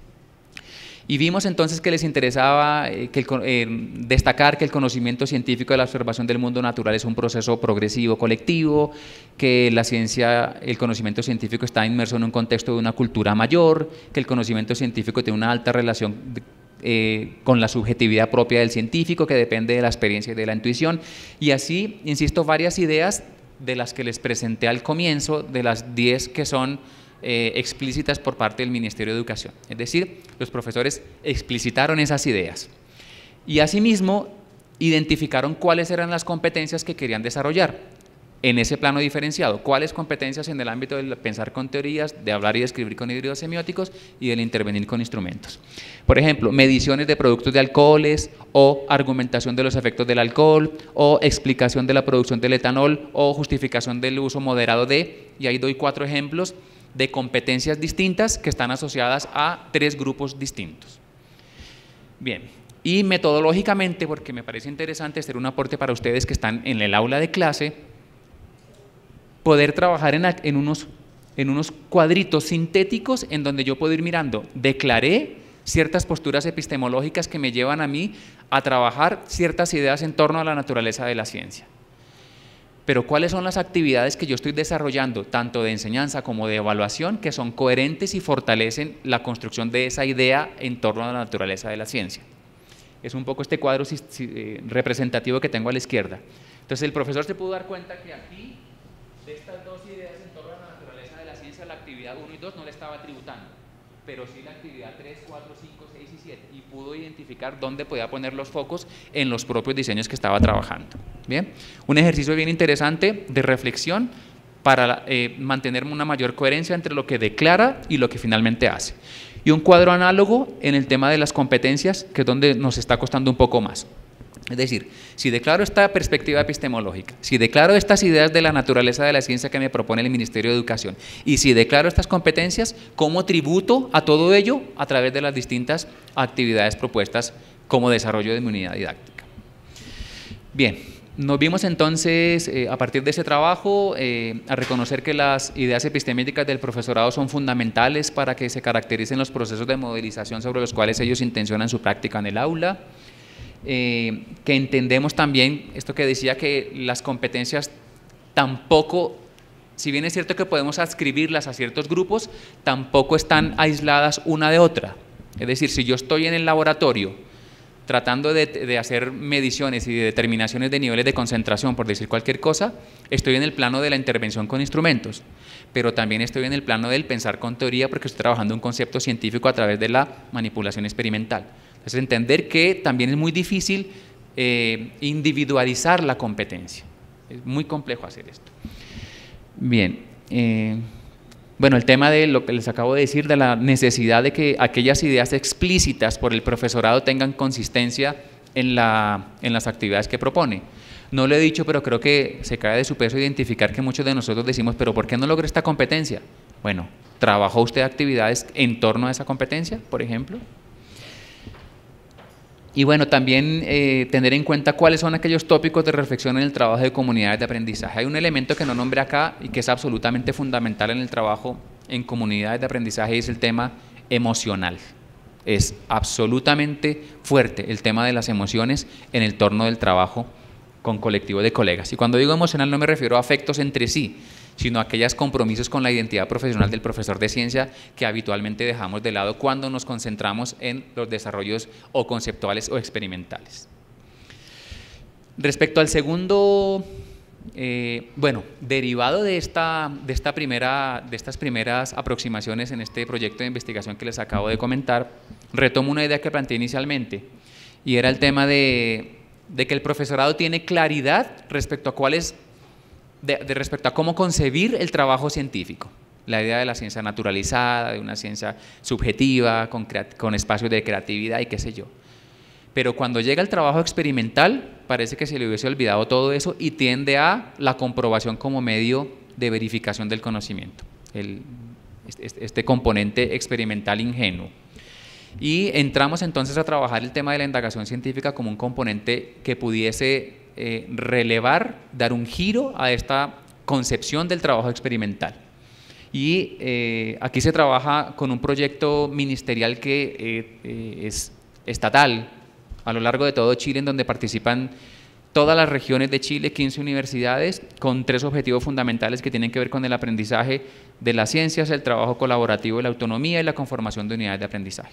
Y vimos entonces que les interesaba destacar que el conocimiento científico de la observación del mundo natural es un proceso progresivo, colectivo, que la ciencia, el conocimiento científico está inmerso en un contexto de una cultura mayor, que el conocimiento científico tiene una alta relación con la subjetividad propia del científico, que depende de la experiencia y de la intuición. Y así, insisto, varias ideas de las que les presenté al comienzo, de las 10 que son explícitas por parte del Ministerio de Educación. Es decir, los profesores explicitaron esas ideas y asimismo identificaron cuáles eran las competencias que querían desarrollar en ese plano diferenciado, cuáles competencias en el ámbito del pensar con teorías, de hablar y escribir con híbridos semióticos y del intervenir con instrumentos. Por ejemplo, mediciones de productos de alcoholes o argumentación de los efectos del alcohol o explicación de la producción del etanol o justificación del uso moderado de, y ahí doy 4 ejemplos de competencias distintas que están asociadas a 3 grupos distintos. Bien, y metodológicamente, porque me parece interesante hacer un aporte para ustedes que están en el aula de clase, poder trabajar en unos cuadritos sintéticos en donde yo puedo ir mirando, declaré ciertas posturas epistemológicas que me llevan a mí a trabajar ciertas ideas en torno a la naturaleza de la ciencia. Pero ¿cuáles son las actividades que yo estoy desarrollando, tanto de enseñanza como de evaluación, que son coherentes y fortalecen la construcción de esa idea en torno a la naturaleza de la ciencia? Es un poco este cuadro representativo que tengo a la izquierda. Entonces, el profesor se pudo dar cuenta que aquí, de estas 2 ideas en torno a la naturaleza de la ciencia, la actividad 1 y 2 no le estaba tributando, pero sí la actividad 3, 4, 5, 6 y 7, y pudo identificar dónde podía poner los focos en los propios diseños que estaba trabajando. Bien, un ejercicio bien interesante de reflexión para mantener una mayor coherencia entre lo que declara y lo que finalmente hace. Y un cuadro análogo en el tema de las competencias, que es donde nos está costando un poco más. Es decir, si declaro esta perspectiva epistemológica, si declaro estas ideas de la naturaleza de la ciencia que me propone el Ministerio de Educación, y si declaro estas competencias, ¿cómo tributo a todo ello a través de las distintas actividades propuestas como desarrollo de mi unidad didáctica? Bien, nos vimos entonces, a partir de ese trabajo, a reconocer que las ideas epistémicas del profesorado son fundamentales para que se caractericen los procesos de modelización sobre los cuales ellos intencionan su práctica en el aula. Que entendemos también esto que decía, que las competencias tampoco, si bien es cierto que podemos adscribirlas a ciertos grupos, tampoco están aisladas una de otra. Es decir, si yo estoy en el laboratorio tratando de hacer mediciones y de determinaciones de niveles de concentración, por decir cualquier cosa, estoy en el plano de la intervención con instrumentos, pero también estoy en el plano del pensar con teoría, porque estoy trabajando un concepto científico a través de la manipulación experimental. Es entender que también es muy difícil individualizar la competencia. Es muy complejo hacer esto. Bien, bueno, el tema de lo que les acabo de decir, de la necesidad de que aquellas ideas explícitas por el profesorado tengan consistencia en las actividades que propone. No lo he dicho, pero creo que se cae de su peso identificar que muchos de nosotros decimos, pero ¿por qué no logré esta competencia? Bueno, ¿trabajó usted actividades en torno a esa competencia, por ejemplo? Y bueno, también tener en cuenta cuáles son aquellos tópicos de reflexión en el trabajo de comunidades de aprendizaje. Hay un elemento que no nombré acá y que es absolutamente fundamental en el trabajo en comunidades de aprendizaje, y es el tema emocional. Es absolutamente fuerte el tema de las emociones en el torno del trabajo con colectivos de colegas. Y cuando digo emocional no me refiero a afectos entre sí, sino a aquellos compromisos con la identidad profesional del profesor de ciencia que habitualmente dejamos de lado cuando nos concentramos en los desarrollos o conceptuales o experimentales. Respecto al segundo, bueno, derivado de estas primeras aproximaciones en este proyecto de investigación que les acabo de comentar, retomo una idea que planteé inicialmente, y era el tema de que el profesorado tiene claridad respecto a cómo concebir el trabajo científico. la idea de la ciencia naturalizada, de una ciencia subjetiva, con espacios de creatividad y qué sé yo. Pero cuando llega el trabajo experimental, parece que se le hubiese olvidado todo eso y tiende a la comprobación como medio de verificación del conocimiento, este componente experimental ingenuo. Y entramos entonces a trabajar el tema de la indagación científica como un componente que pudiese relevar, dar un giro a esta concepción del trabajo experimental. Y aquí se trabaja con un proyecto ministerial que es estatal a lo largo de todo Chile, en donde participan todas las regiones de Chile, 15 universidades, con 3 objetivos fundamentales que tienen que ver con el aprendizaje de las ciencias, el trabajo colaborativo, la autonomía y la conformación de unidades de aprendizaje,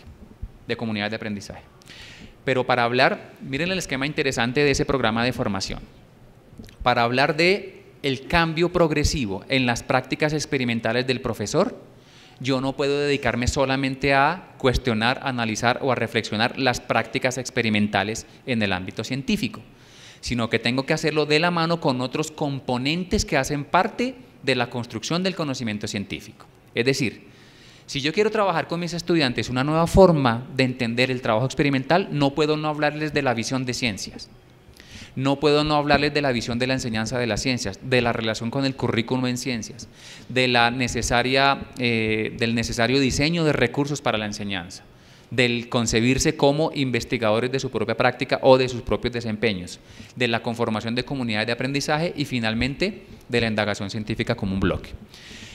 de comunidades de aprendizaje. Pero para hablar, miren el esquema interesante de ese programa de formación, para hablar de el cambio progresivo en las prácticas experimentales del profesor, yo no puedo dedicarme solamente a cuestionar, analizar o a reflexionar las prácticas experimentales en el ámbito científico, sino que tengo que hacerlo de la mano con otros componentes que hacen parte de la construcción del conocimiento científico. Es decir, si yo quiero trabajar con mis estudiantes una nueva forma de entender el trabajo experimental, no puedo no hablarles de la visión de ciencias, no puedo no hablarles de la visión de la enseñanza de las ciencias, de la relación con el currículum en ciencias, de la del necesario diseño de recursos para la enseñanza, del concebirse como investigadores de su propia práctica o de sus propios desempeños, de la conformación de comunidades de aprendizaje y finalmente de la indagación científica como un bloque.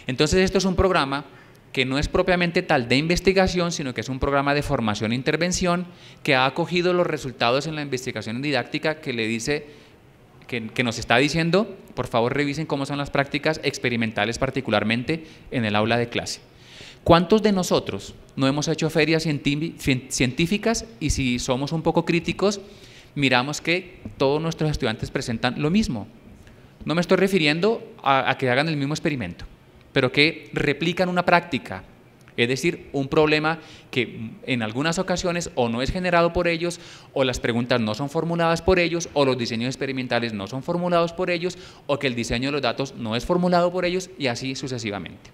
Entonces esto es un programa que no es propiamente tal de investigación, sino que es un programa de formación e intervención que ha acogido los resultados en la investigación didáctica que le dice, que nos está diciendo, por favor revisen cómo son las prácticas experimentales particularmente en el aula de clase. ¿Cuántos de nosotros no hemos hecho ferias científicas y si somos un poco críticos, miramos que todos nuestros estudiantes presentan lo mismo? No me estoy refiriendo a que hagan el mismo experimento, pero que replican una práctica, es decir, un problema que en algunas ocasiones o no es generado por ellos, o las preguntas no son formuladas por ellos, o los diseños experimentales no son formulados por ellos, o que el diseño de los datos no es formulado por ellos, y así sucesivamente.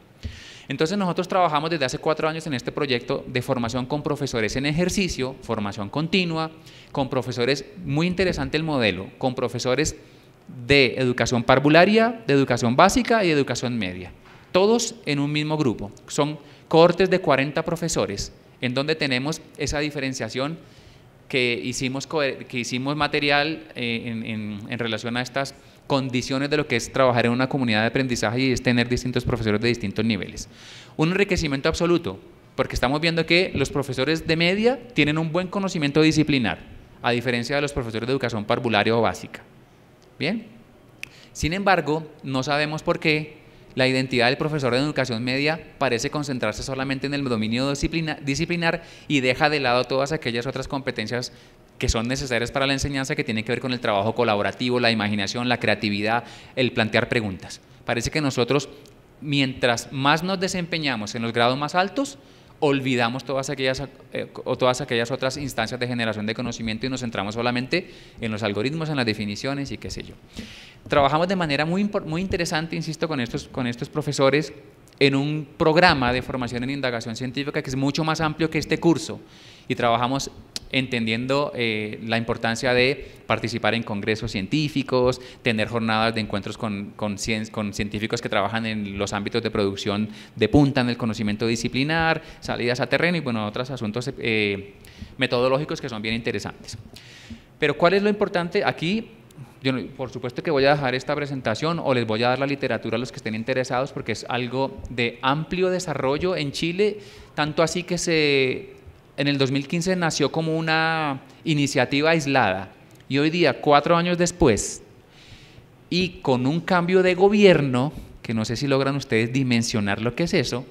Entonces nosotros trabajamos desde hace 4 años en este proyecto de formación con profesores en ejercicio, formación continua, con profesores, muy interesante el modelo, con profesores de educación parvularia, de educación básica y de educación media, todos en un mismo grupo. Son cohortes de 40 profesores, en donde tenemos esa diferenciación que hicimos material en relación a estas condiciones de lo que es trabajar en una comunidad de aprendizaje y es tener distintos profesores de distintos niveles. Un enriquecimiento absoluto, porque estamos viendo que los profesores de media tienen un buen conocimiento disciplinar, a diferencia de los profesores de educación parvularia o básica. Bien. Sin embargo, no sabemos por qué la identidad del profesor de educación media parece concentrarse solamente en el dominio disciplinar y deja de lado todas aquellas otras competencias que son necesarias para la enseñanza, que tienen que ver con el trabajo colaborativo, la imaginación, la creatividad, el plantear preguntas. Parece que nosotros, mientras más nos desempeñamos en los grados más altos, olvidamos todas aquellas otras instancias de generación de conocimiento y nos centramos solamente en los algoritmos, en las definiciones y qué sé yo. Trabajamos de manera muy interesante, insisto, con estos profesores en un programa de formación en indagación científica que es mucho más amplio que este curso y trabajamos entendiendo la importancia de participar en congresos científicos, tener jornadas de encuentros con científicos que trabajan en los ámbitos de producción de punta en el conocimiento disciplinar, salidas a terreno y bueno, otros asuntos metodológicos que son bien interesantes. Pero ¿cuál es lo importante aquí? Yo, por supuesto que voy a dejar esta presentación o les voy a dar la literatura a los que estén interesados porque es algo de amplio desarrollo en Chile, tanto así que en el 2015 nació como una iniciativa aislada y hoy día, 4 años después, y con un cambio de gobierno, que no sé si logran ustedes dimensionar lo que es eso,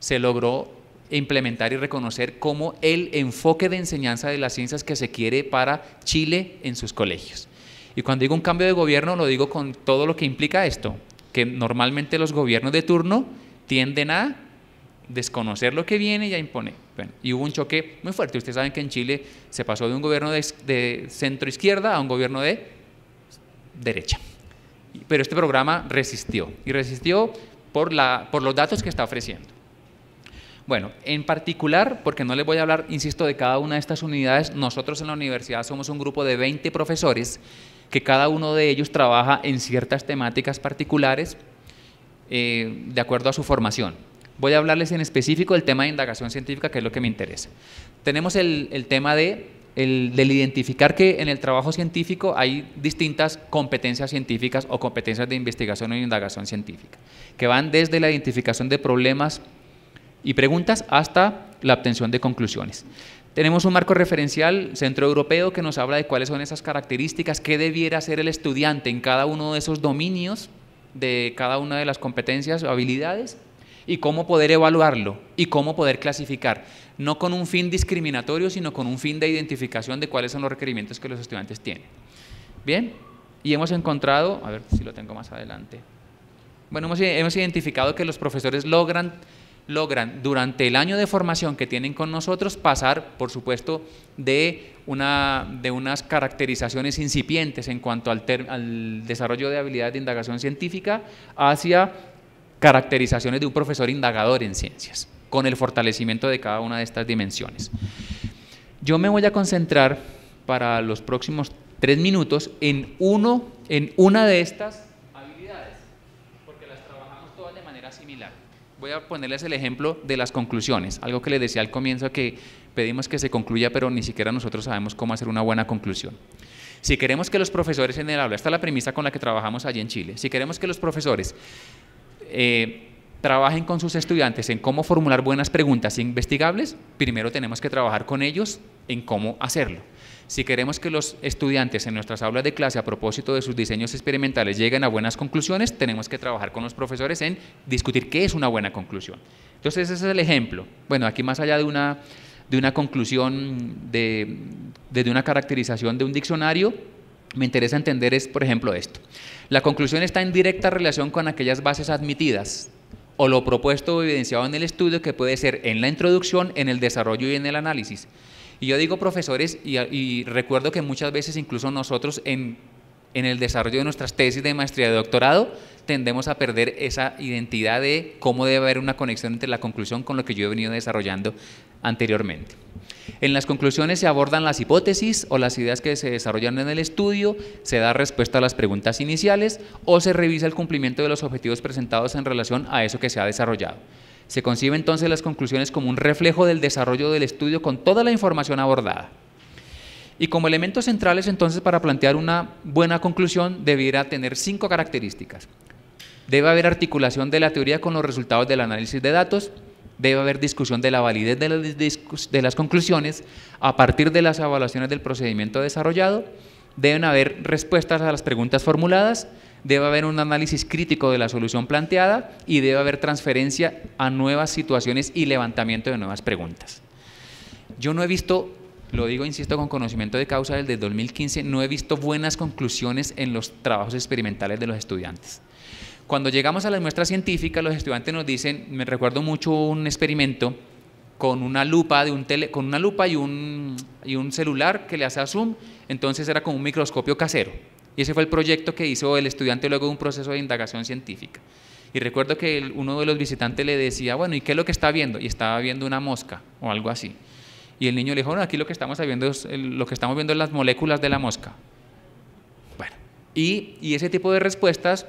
se logró implementar y reconocer como el enfoque de enseñanza de las ciencias que se quiere para Chile en sus colegios. Y cuando digo un cambio de gobierno, lo digo con todo lo que implica esto, que normalmente los gobiernos de turno tienden a desconocer lo que viene y a imponer. Bueno, y hubo un choque muy fuerte. Ustedes saben que en Chile se pasó de un gobierno de centro izquierda a un gobierno de derecha, pero este programa resistió por los datos que está ofreciendo. Bueno, en particular, porque no les voy a hablar, insisto, de cada una de estas unidades, nosotros en la universidad somos un grupo de 20 profesores que cada uno de ellos trabaja en ciertas temáticas particulares de acuerdo a su formación. Voy a hablarles en específico del tema de indagación científica, que es lo que me interesa. Tenemos el tema del identificar que en el trabajo científico hay distintas competencias científicas o competencias de investigación o de indagación científica, que van desde la identificación de problemas y preguntas hasta la obtención de conclusiones. Tenemos un marco referencial centroeuropeo que nos habla de cuáles son esas características, qué debiera hacer el estudiante en cada uno de esos dominios, de cada una de las competencias o habilidades, y cómo poder evaluarlo y cómo poder clasificar, no con un fin discriminatorio, sino con un fin de identificación de cuáles son los requerimientos que los estudiantes tienen. Bien, y hemos encontrado, a ver si lo tengo más adelante, bueno, hemos identificado que los profesores logran durante el año de formación que tienen con nosotros pasar, por supuesto, de unas caracterizaciones incipientes en cuanto al desarrollo de habilidades de indagación científica hacia caracterizaciones de un profesor indagador en ciencias, con el fortalecimiento de cada una de estas dimensiones. Yo me voy a concentrar para los próximos 3 minutos en una de estas habilidades, porque las trabajamos todas de manera similar. Voy a ponerles el ejemplo de las conclusiones, algo que les decía al comienzo, que pedimos que se concluya, pero ni siquiera nosotros sabemos cómo hacer una buena conclusión. Si queremos que los profesores en el aula, esta es la premisa con la que trabajamos allí en Chile, si queremos que los profesores trabajen con sus estudiantes en cómo formular buenas preguntas investigables, primero tenemos que trabajar con ellos en cómo hacerlo. Si queremos que los estudiantes en nuestras aulas de clase, a propósito de sus diseños experimentales, lleguen a buenas conclusiones, tenemos que trabajar con los profesores en discutir qué es una buena conclusión. Entonces, ese es el ejemplo. Bueno, aquí más allá de una conclusión, de una caracterización de un diccionario, me interesa entender es, por ejemplo, esto. La conclusión está en directa relación con aquellas bases admitidas o lo propuesto o evidenciado en el estudio, que puede ser en la introducción, en el desarrollo y en el análisis. Y yo digo profesores y recuerdo que muchas veces incluso nosotros en el desarrollo de nuestras tesis de maestría y de doctorado tendemos a perder esa identidad de cómo debe haber una conexión entre la conclusión con lo que yo he venido desarrollando anteriormente. En las conclusiones se abordan las hipótesis o las ideas que se desarrollan en el estudio, se da respuesta a las preguntas iniciales o se revisa el cumplimiento de los objetivos presentados en relación a eso que se ha desarrollado. Se concibe entonces las conclusiones como un reflejo del desarrollo del estudio con toda la información abordada. Y como elementos centrales entonces para plantear una buena conclusión debiera tener 5 características. Debe haber articulación de la teoría con los resultados del análisis de datos, debe haber discusión de la validez de las conclusiones a partir de las evaluaciones del procedimiento desarrollado, deben haber respuestas a las preguntas formuladas, debe haber un análisis crítico de la solución planteada y debe haber transferencia a nuevas situaciones y levantamiento de nuevas preguntas. Yo no he visto, lo digo, insisto, con conocimiento de causa desde 2015, no he visto buenas conclusiones en los trabajos experimentales de los estudiantes. Cuando llegamos a las muestras científicas, los estudiantes nos dicen, me recuerdo mucho un experimento con una lupa, y un celular que le hace a zoom, entonces era como un microscopio casero. Y ese fue el proyecto que hizo el estudiante luego de un proceso de indagación científica. Y recuerdo que uno de los visitantes le decía, bueno, ¿y qué es lo que está viendo? Y estaba viendo una mosca o algo así. Y el niño le dijo, no, aquí lo que estamos viendo es las moléculas de la mosca. Bueno, y ese tipo de respuestas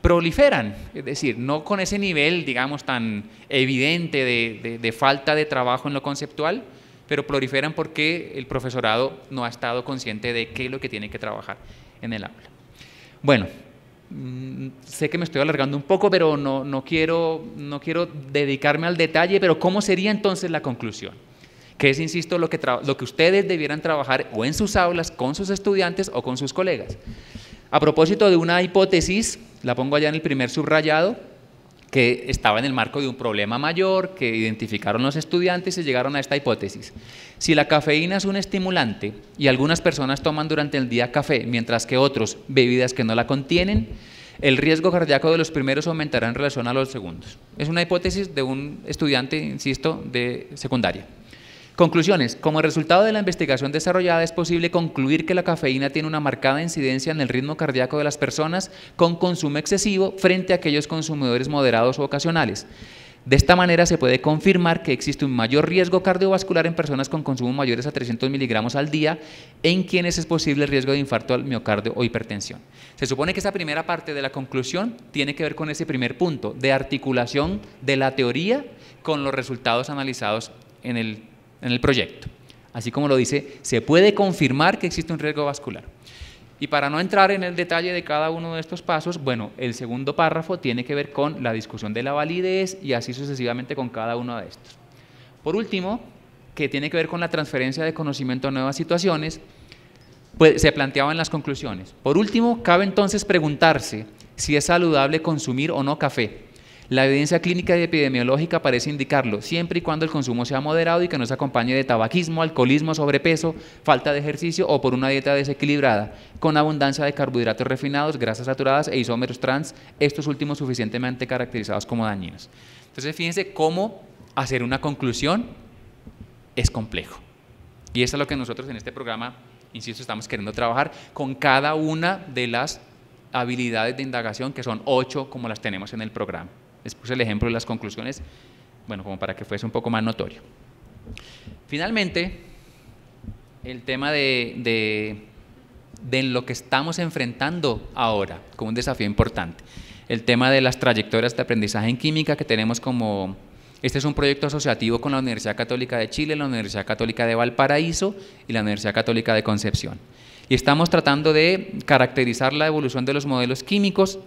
proliferan, es decir, no con ese nivel, digamos, tan evidente de falta de trabajo en lo conceptual, pero proliferan porque el profesorado no ha estado consciente de qué es lo que tiene que trabajar en el aula. Bueno, sé que me estoy alargando un poco, pero no quiero dedicarme al detalle, pero ¿cómo sería entonces la conclusión? Que es, insisto, lo que ustedes debieran trabajar o en sus aulas, con sus estudiantes o con sus colegas. A propósito de una hipótesis, la pongo allá en el primer subrayado, que estaba en el marco de un problema mayor que identificaron los estudiantes y llegaron a esta hipótesis. Si la cafeína es un estimulante y algunas personas toman durante el día café, mientras que otros bebidas que no la contienen, el riesgo cardíaco de los primeros aumentará en relación a los segundos. Es una hipótesis de un estudiante, insisto, de secundaria. Conclusiones. Como resultado de la investigación desarrollada, es posible concluir que la cafeína tiene una marcada incidencia en el ritmo cardíaco de las personas con consumo excesivo frente a aquellos consumidores moderados o ocasionales. De esta manera se puede confirmar que existe un mayor riesgo cardiovascular en personas con consumo mayores a 300 miligramos al día, en quienes es posible el riesgo de infarto al miocardio o hipertensión. Se supone que esta primera parte de la conclusión tiene que ver con ese primer punto de articulación de la teoría con los resultados analizados en el proyecto. Así como lo dice, se puede confirmar que existe un riesgo vascular. Y para no entrar en el detalle de cada uno de estos pasos, bueno, el segundo párrafo tiene que ver con la discusión de la validez y así sucesivamente con cada uno de estos. Por último, que tiene que ver con la transferencia de conocimiento a nuevas situaciones, pues se planteaban las conclusiones. Por último, cabe entonces preguntarse si es saludable consumir o no café. La evidencia clínica y epidemiológica parece indicarlo, siempre y cuando el consumo sea moderado y que no se acompañe de tabaquismo, alcoholismo, sobrepeso, falta de ejercicio o por una dieta desequilibrada, con abundancia de carbohidratos refinados, grasas saturadas e isómeros trans, estos últimos suficientemente caracterizados como dañinos. Entonces, fíjense cómo hacer una conclusión es complejo. Y eso es lo que nosotros en este programa, insisto, estamos queriendo trabajar con cada una de las habilidades de indagación, que son 8 como las tenemos en el programa. Les puse el ejemplo de las conclusiones, bueno, como para que fuese un poco más notorio. Finalmente, el tema de lo que estamos enfrentando ahora, como un desafío importante. El tema de las trayectorias de aprendizaje en química que tenemos como… Este es un proyecto asociativo con la Universidad Católica de Chile, la Universidad Católica de Valparaíso y la Universidad Católica de Concepción. Y estamos tratando de caracterizar la evolución de los modelos químicos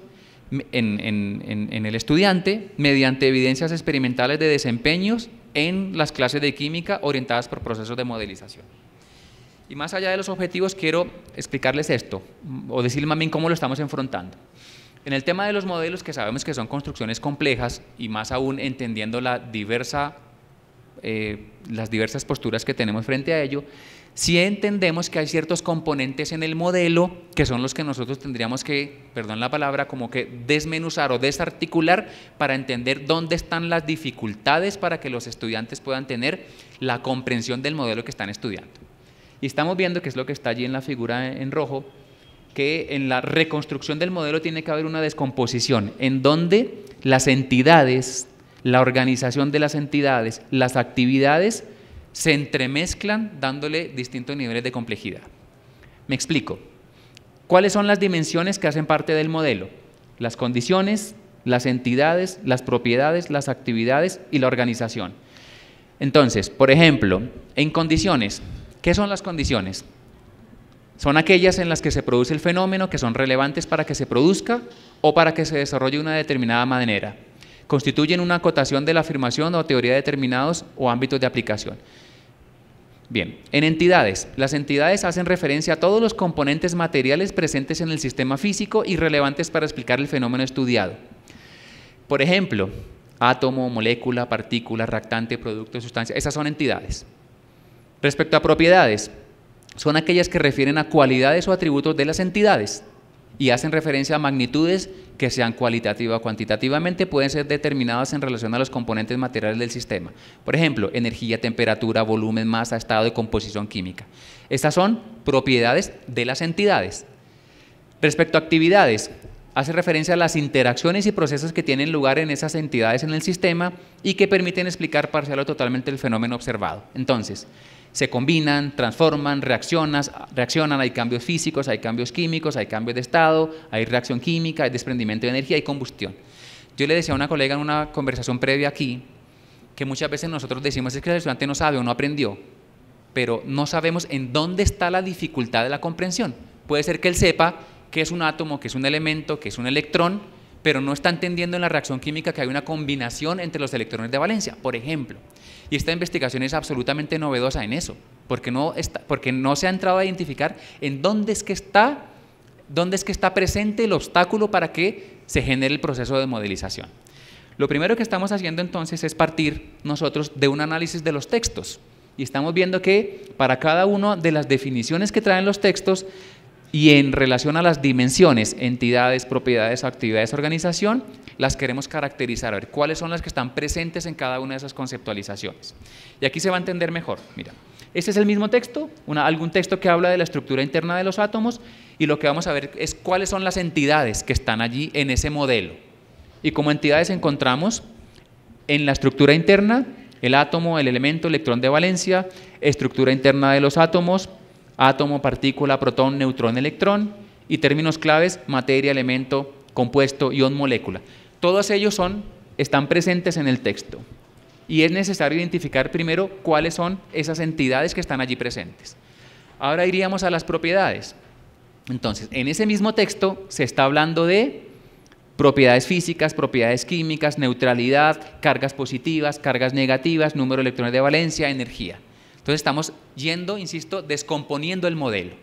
en el estudiante mediante evidencias experimentales de desempeños en las clases de química orientadas por procesos de modelización. Y más allá de los objetivos, quiero explicarles esto, o decirles más bien cómo lo estamos enfrentando. En el tema de los modelos, que sabemos que son construcciones complejas, y más aún entendiendo las diversas posturas que tenemos frente a ello, sí entendemos que hay ciertos componentes en el modelo que son los que nosotros tendríamos que, perdón la palabra, como que desmenuzar o desarticular para entender dónde están las dificultades para que los estudiantes puedan tener la comprensión del modelo que están estudiando. Y estamos viendo, que es lo que está allí en la figura en rojo, que en la reconstrucción del modelo tiene que haber una descomposición en donde las entidades, la organización de las entidades, las actividades se entremezclan dándole distintos niveles de complejidad. Me explico. ¿Cuáles son las dimensiones que hacen parte del modelo? Las condiciones, las entidades, las propiedades, las actividades y la organización. Entonces, por ejemplo, en condiciones, ¿qué son las condiciones? Son aquellas en las que se produce el fenómeno, que son relevantes para que se produzca o para que se desarrolle de una determinada manera. Constituyen una acotación de la afirmación o teoría de determinados o ámbitos de aplicación. Bien, en entidades, las entidades hacen referencia a todos los componentes materiales presentes en el sistema físico y relevantes para explicar el fenómeno estudiado. Por ejemplo, átomo, molécula, partícula, reactante, producto, sustancia, esas son entidades. Respecto a propiedades, son aquellas que refieren a cualidades o atributos de las entidades y hacen referencia a magnitudes que sean cualitativa o cuantitativamente, pueden ser determinadas en relación a los componentes materiales del sistema. Por ejemplo, energía, temperatura, volumen, masa, estado de composición química. Estas son propiedades de las entidades. Respecto a actividades, hace referencia a las interacciones y procesos que tienen lugar en esas entidades en el sistema y que permiten explicar parcial o totalmente el fenómeno observado. Entonces, se combinan, transforman, reaccionan, hay cambios físicos, hay cambios químicos, hay cambios de estado, hay reacción química, hay desprendimiento de energía, hay combustión. Yo le decía a una colega en una conversación previa aquí, que muchas veces nosotros decimos es que el estudiante no sabe o no aprendió, pero no sabemos en dónde está la dificultad de la comprensión. Puede ser que él sepa que es un átomo, que es un elemento, que es un electrón, pero no está entendiendo en la reacción química que hay una combinación entre los electrones de valencia, por ejemplo. Y esta investigación es absolutamente novedosa en eso, porque no se ha entrado a identificar en dónde es que está presente el obstáculo para que se genere el proceso de modelización. Lo primero que estamos haciendo entonces es partir nosotros de un análisis de los textos, y estamos viendo que para cada una de las definiciones que traen los textos y en relación a las dimensiones, entidades, propiedades, actividades, organización, las queremos caracterizar, a ver cuáles son las que están presentes en cada una de esas conceptualizaciones. Y aquí se va a entender mejor, mira. Este es el mismo texto, algún texto que habla de la estructura interna de los átomos, y lo que vamos a ver es cuáles son las entidades que están allí en ese modelo. Y como entidades encontramos en la estructura interna, el átomo, el elemento, electrón de valencia, estructura interna de los átomos, átomo, partícula, protón, neutrón, electrón, y términos claves, materia, elemento, compuesto, ion, molécula. Todos ellos están presentes en el texto. Y es necesario identificar primero cuáles son esas entidades que están allí presentes. Ahora iríamos a las propiedades. Entonces, en ese mismo texto se está hablando de propiedades físicas, propiedades químicas, neutralidad, cargas positivas, cargas negativas, número de electrones de valencia, energía. Entonces estamos yendo, insisto, descomponiendo el modelo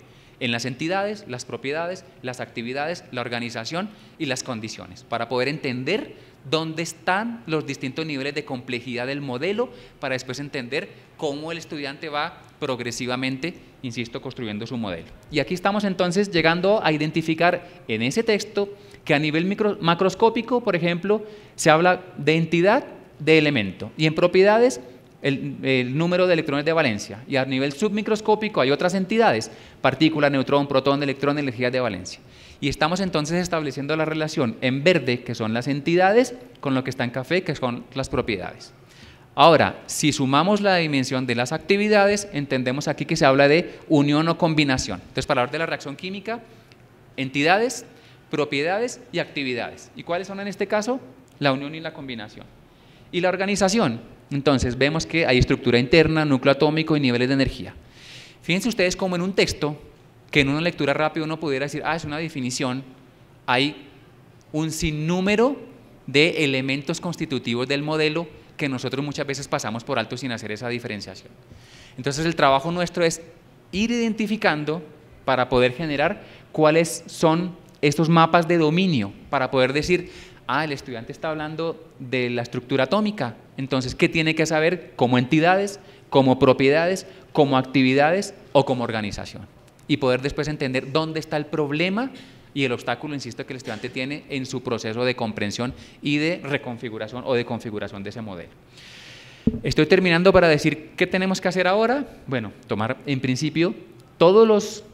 en las entidades, las propiedades, las actividades, la organización y las condiciones, para poder entender dónde están los distintos niveles de complejidad del modelo, para después entender cómo el estudiante va progresivamente, insisto, construyendo su modelo. Y aquí estamos entonces llegando a identificar en ese texto que a nivel macroscópico, por ejemplo, se habla de entidad, de elemento, y en propiedades el número de electrones de valencia, y a nivel submicroscópico hay otras entidades, partícula, neutrón, protón, electrón, energías de valencia. Y estamos entonces estableciendo la relación en verde, que son las entidades, con lo que está en café, que son las propiedades. Ahora, si sumamos la dimensión de las actividades, entendemos aquí que se habla de unión o combinación. Entonces, para hablar de la reacción química, entidades, propiedades y actividades. ¿Y cuáles son en este caso? La unión y la combinación. Y la organización. Entonces vemos que hay estructura interna, núcleo atómico y niveles de energía. Fíjense ustedes como en un texto, que en una lectura rápida uno pudiera decir, ah, es una definición, hay un sinnúmero de elementos constitutivos del modelo que nosotros muchas veces pasamos por alto sin hacer esa diferenciación. Entonces el trabajo nuestro es ir identificando para poder generar cuáles son estos mapas de dominio, para poder decir, ah, el estudiante está hablando de la estructura atómica, entonces, ¿qué tiene que saber como entidades, como propiedades, como actividades o como organización? Y poder después entender dónde está el problema y el obstáculo, insisto, que el estudiante tiene en su proceso de comprensión y de reconfiguración o de configuración de ese modelo. Estoy terminando para decir, ¿qué tenemos que hacer ahora? Bueno, tomar en principio todos los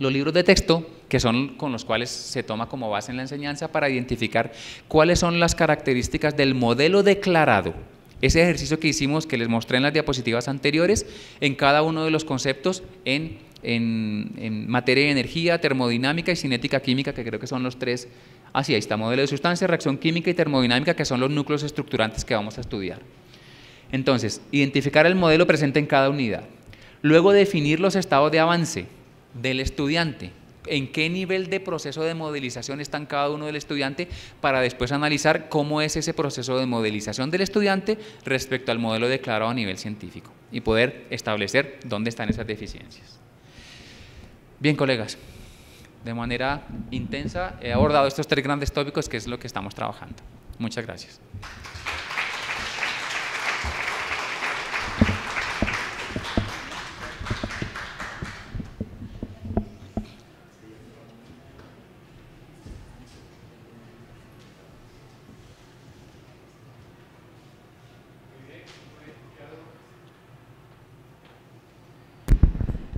libros de texto, que son con los cuales se toma como base en la enseñanza, para identificar cuáles son las características del modelo declarado. Ese ejercicio que hicimos, que les mostré en las diapositivas anteriores, en cada uno de los conceptos en materia de energía, termodinámica y cinética química, que creo que son los tres, así ahí está, modelo de sustancia, reacción química y termodinámica, que son los núcleos estructurantes que vamos a estudiar. Entonces, identificar el modelo presente en cada unidad. Luego definir los estados de avance del estudiante, en qué nivel de proceso de modelización está cada uno del estudiante, para después analizar cómo es ese proceso de modelización del estudiante respecto al modelo declarado a nivel científico y poder establecer dónde están esas deficiencias. Bien, colegas, de manera intensa he abordado estos tres grandes tópicos, que es lo que estamos trabajando. Muchas gracias.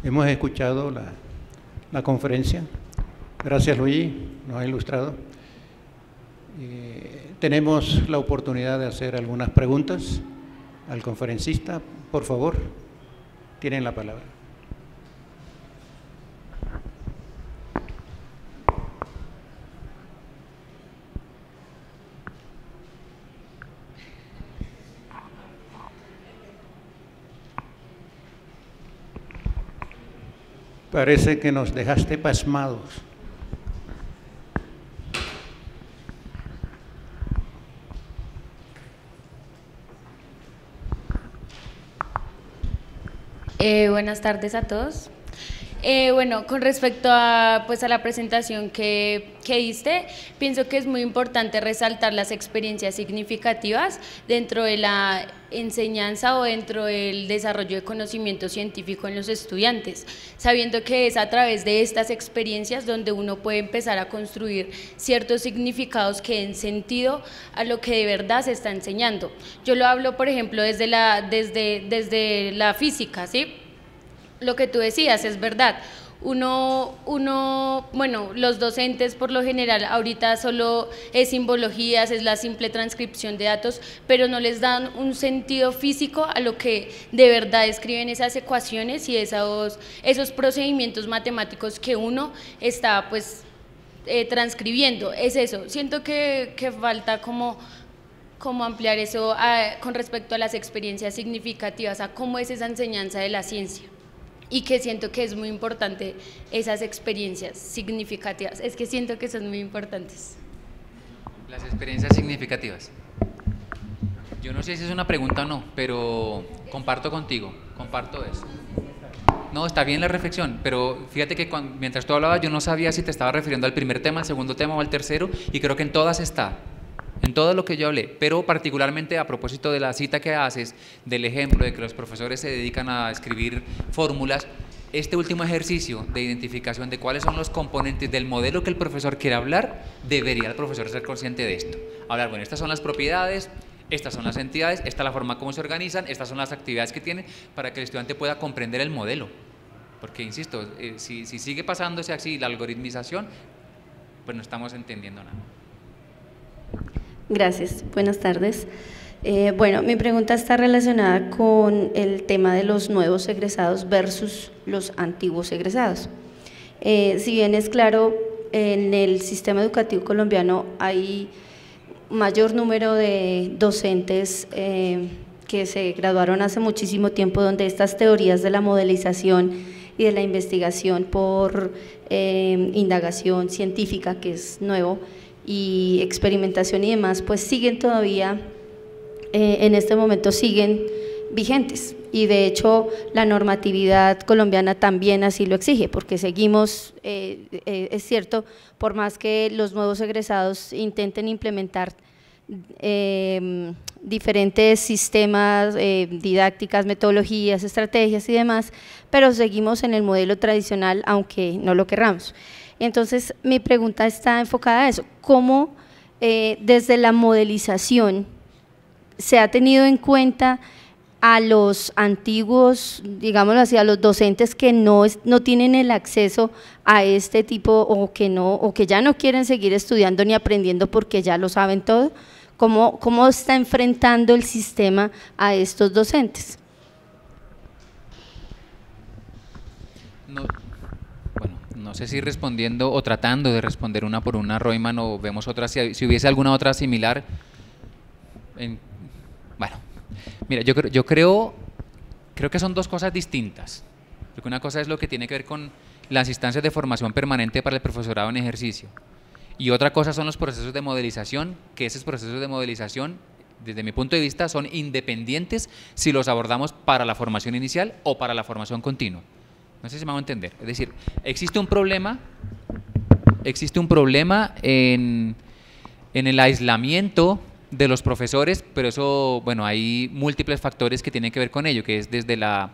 Hemos escuchado la conferencia. Gracias, Luigi, nos ha ilustrado. Tenemos la oportunidad de hacer algunas preguntas al conferencista. Por favor, tienen la palabra. Parece que nos dejaste pasmados. Buenas tardes a todos. Bueno, con respecto a, pues, a la presentación que diste, pienso que es muy importante resaltar las experiencias significativas dentro de la enseñanza o dentro del desarrollo de conocimiento científico en los estudiantes, sabiendo que es a través de estas experiencias donde uno puede empezar a construir ciertos significados que den sentido a lo que de verdad se está enseñando. Yo lo hablo, por ejemplo, desde la física, ¿sí? Lo que tú decías es verdad, bueno, los docentes por lo general ahorita solo es simbologías, es la simple transcripción de datos, pero no les dan un sentido físico a lo que de verdad escriben esas ecuaciones y esos procedimientos matemáticos que uno está pues transcribiendo, es eso. Siento que falta como ampliar eso con respecto a las experiencias significativas, a cómo es esa enseñanza de la ciencia. Y que siento que es muy importante esas experiencias significativas, es que siento que son muy importantes. Las experiencias significativas. Yo no sé si es una pregunta o no, pero comparto contigo, comparto eso. No, está bien la reflexión, pero fíjate que mientras tú hablabas yo no sabía si te estaba refiriendo al primer tema, al segundo tema o al tercero, y creo que en todas está. En todo lo que yo hablé, pero particularmente a propósito de la cita que haces, del ejemplo de que los profesores se dedican a escribir fórmulas, este último ejercicio de identificación de cuáles son los componentes del modelo que el profesor quiere hablar, debería el profesor ser consciente de esto. Hablar, bueno, estas son las propiedades, estas son las entidades, esta es la forma como se organizan, estas son las actividades que tienen, para que el estudiante pueda comprender el modelo. Porque, insisto, si sigue pasándose así la algoritmización, pues no estamos entendiendo nada. Gracias, buenas tardes. Bueno, mi pregunta está relacionada con el tema de los nuevos egresados versus los antiguos egresados. Si bien es claro, en el sistema educativo colombiano hay mayor número de docentes que se graduaron hace muchísimo tiempo, donde estas teorías de la modelización y de la investigación por indagación científica, que es nuevo, y experimentación y demás, pues siguen todavía, en este momento siguen vigentes, y de hecho la normatividad colombiana también así lo exige, porque seguimos, es cierto, por más que los nuevos egresados intenten implementar diferentes sistemas, didácticas, metodologías, estrategias y demás, pero seguimos en el modelo tradicional aunque no lo querramos. Entonces, mi pregunta está enfocada a eso, ¿cómo desde la modelización se ha tenido en cuenta a los antiguos, digámoslo así, a los docentes que no tienen el acceso a este tipo o que ya no quieren seguir estudiando ni aprendiendo porque ya lo saben todo? ¿Cómo está enfrentando el sistema a estos docentes? No. No sé si respondiendo o tratando de responder una por una, Royman, o vemos otra, si hubiese alguna otra similar. Bueno, mira, yo creo que son dos cosas distintas. Porque una cosa es lo que tiene que ver con las instancias de formación permanente para el profesorado en ejercicio. Y otra cosa son los procesos de modelización, que esos procesos de modelización, desde mi punto de vista, son independientes si los abordamos para la formación inicial o para la formación continua. No sé si me van a entender. Es decir, existe un problema en el aislamiento de los profesores, pero eso, bueno, hay múltiples factores que tienen que ver con ello, que es desde la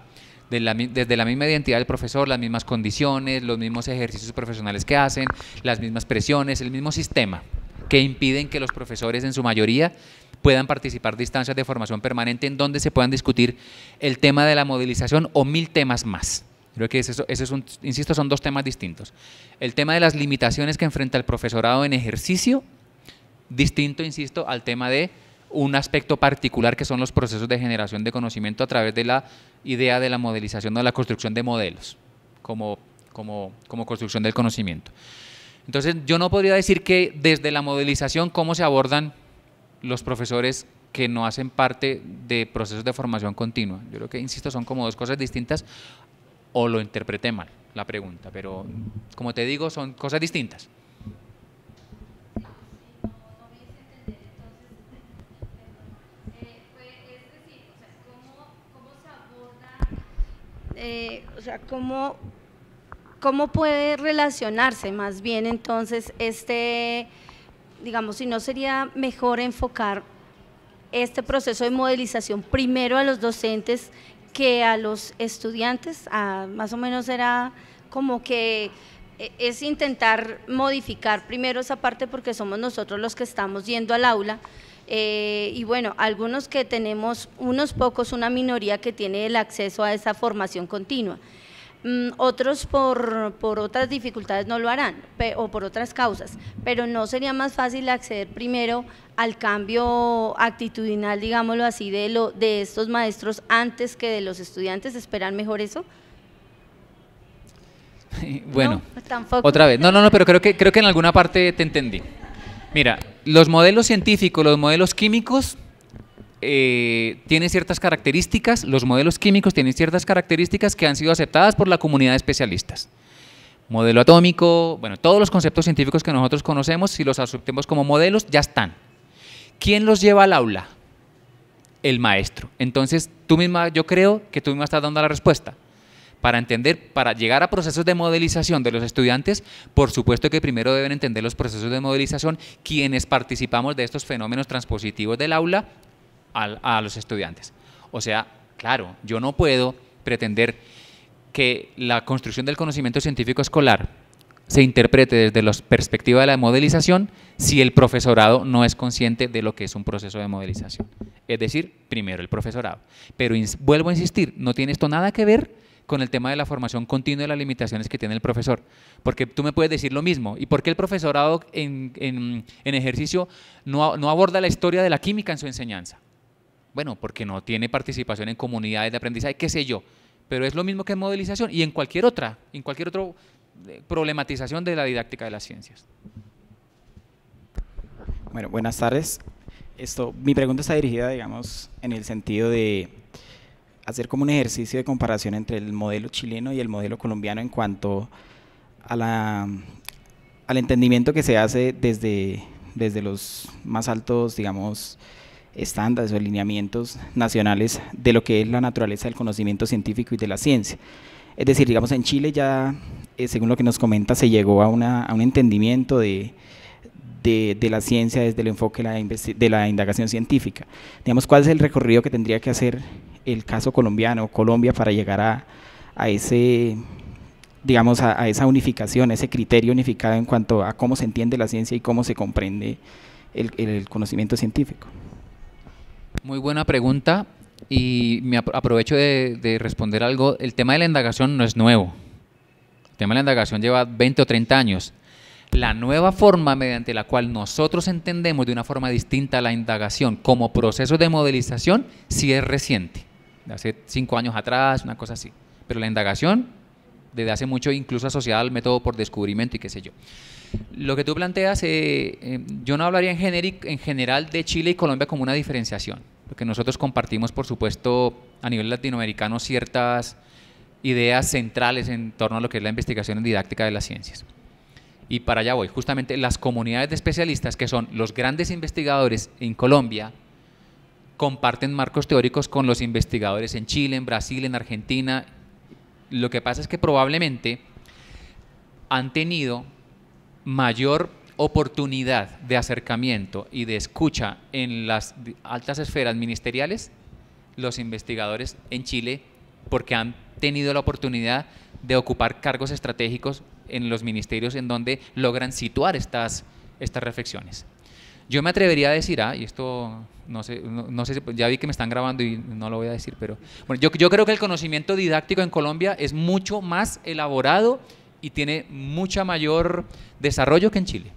misma identidad del profesor, las mismas condiciones, los mismos ejercicios profesionales que hacen, las mismas presiones, el mismo sistema, que impiden que los profesores en su mayoría puedan participar de instancias de formación permanente en donde se puedan discutir el tema de la modelización o mil temas más. Creo que insisto, son dos temas distintos. El tema de las limitaciones que enfrenta el profesorado en ejercicio, distinto, insisto, al tema de un aspecto particular que son los procesos de generación de conocimiento a través de la idea de la modelización o la construcción de modelos como construcción del conocimiento. Entonces, yo no podría decir que desde la modelización cómo se abordan los profesores que no hacen parte de procesos de formación continua. Yo creo que, insisto, son como dos cosas distintas, o lo interpreté mal la pregunta, pero como te digo, son cosas distintas. ¿Cómo puede relacionarse más bien entonces digamos, si no sería mejor enfocar este proceso de modelización primero a los docentes que a los estudiantes? Más o menos era como que es intentar modificar primero esa parte porque somos nosotros los que estamos yendo al aula. Y bueno, algunos que tenemos, unos pocos, una minoría que tiene el acceso a esa formación continua, otros por otras dificultades no lo harán o por otras causas, pero ¿no sería más fácil acceder primero al cambio actitudinal, digámoslo así, de estos maestros antes que de los estudiantes? ¿Esperan mejor eso? Bueno, no, tampoco. Otra vez, no, pero creo que en alguna parte te entendí. Mira, los modelos científicos, los modelos químicos tienen ciertas características, que han sido aceptadas por la comunidad de especialistas. Modelo atómico, bueno, todos los conceptos científicos que nosotros conocemos, si los aceptemos como modelos, ya están. ¿Quién los lleva al aula? El maestro. Entonces, tú misma, yo creo que tú misma estás dando la respuesta. Para entender, para llegar a procesos de modelización de los estudiantes, por supuesto que primero deben entender los procesos de modelización quienes participamos de estos fenómenos transpositivos del aula a los estudiantes. O sea, claro, yo no puedo pretender que la construcción del conocimiento científico escolar se interprete desde la perspectiva de la modelización si el profesorado no es consciente de lo que es un proceso de modelización. Es decir, primero el profesorado. Pero vuelvo a insistir, no tiene esto nada que ver con el tema de la formación continua y las limitaciones que tiene el profesor, porque tú me puedes decir lo mismo, ¿y por qué el profesorado en ejercicio no aborda la historia de la química en su enseñanza? Bueno, porque no tiene participación en comunidades de aprendizaje, qué sé yo, pero es lo mismo que en modelización y en cualquier otra, problematización de la didáctica de las ciencias. Bueno, buenas tardes. Mi pregunta está dirigida, digamos, en el sentido de hacer como un ejercicio de comparación entre el modelo chileno y el modelo colombiano en cuanto a al entendimiento que se hace desde los más altos, digamos, estándares o lineamientos nacionales de lo que es la naturaleza del conocimiento científico y de la ciencia. Es decir, digamos, en Chile ya, según lo que nos comenta, se llegó a un entendimiento de la ciencia desde el enfoque de la indagación científica. Digamos, ¿cuál es el recorrido que tendría que hacer el caso colombiano, Colombia, para llegar a ese, digamos, a esa unificación, a ese criterio unificado en cuanto a cómo se entiende la ciencia y cómo se comprende el conocimiento científico? Muy buena pregunta, y me aprovecho de responder algo. El tema de la indagación no es nuevo. El tema de la indagación lleva 20 o 30 años. La nueva forma mediante la cual nosotros entendemos de una forma distinta la indagación como proceso de modelización sí es reciente. De hace 5 años atrás, una cosa así, pero la indagación desde hace mucho, incluso asociada al método por descubrimiento y qué sé yo. Lo que tú planteas, yo no hablaría en general de Chile y Colombia como una diferenciación, porque nosotros compartimos, por supuesto, a nivel latinoamericano ciertas ideas centrales en torno a lo que es la investigación en didáctica de las ciencias. Y para allá voy, justamente las comunidades de especialistas, que son los grandes investigadores en Colombia, comparten marcos teóricos con los investigadores en Chile, en Brasil, en Argentina. Lo que pasa es que probablemente han tenido mayor oportunidad de acercamiento y de escucha en las altas esferas ministeriales los investigadores en Chile, porque han tenido la oportunidad de ocupar cargos estratégicos en los ministerios en donde logran situar estas reflexiones. Yo me atrevería a decir, y esto no sé, ya vi que me están grabando y no lo voy a decir, pero bueno, yo creo que el conocimiento didáctico en Colombia es mucho más elaborado y tiene mucha mayor desarrollo que en Chile.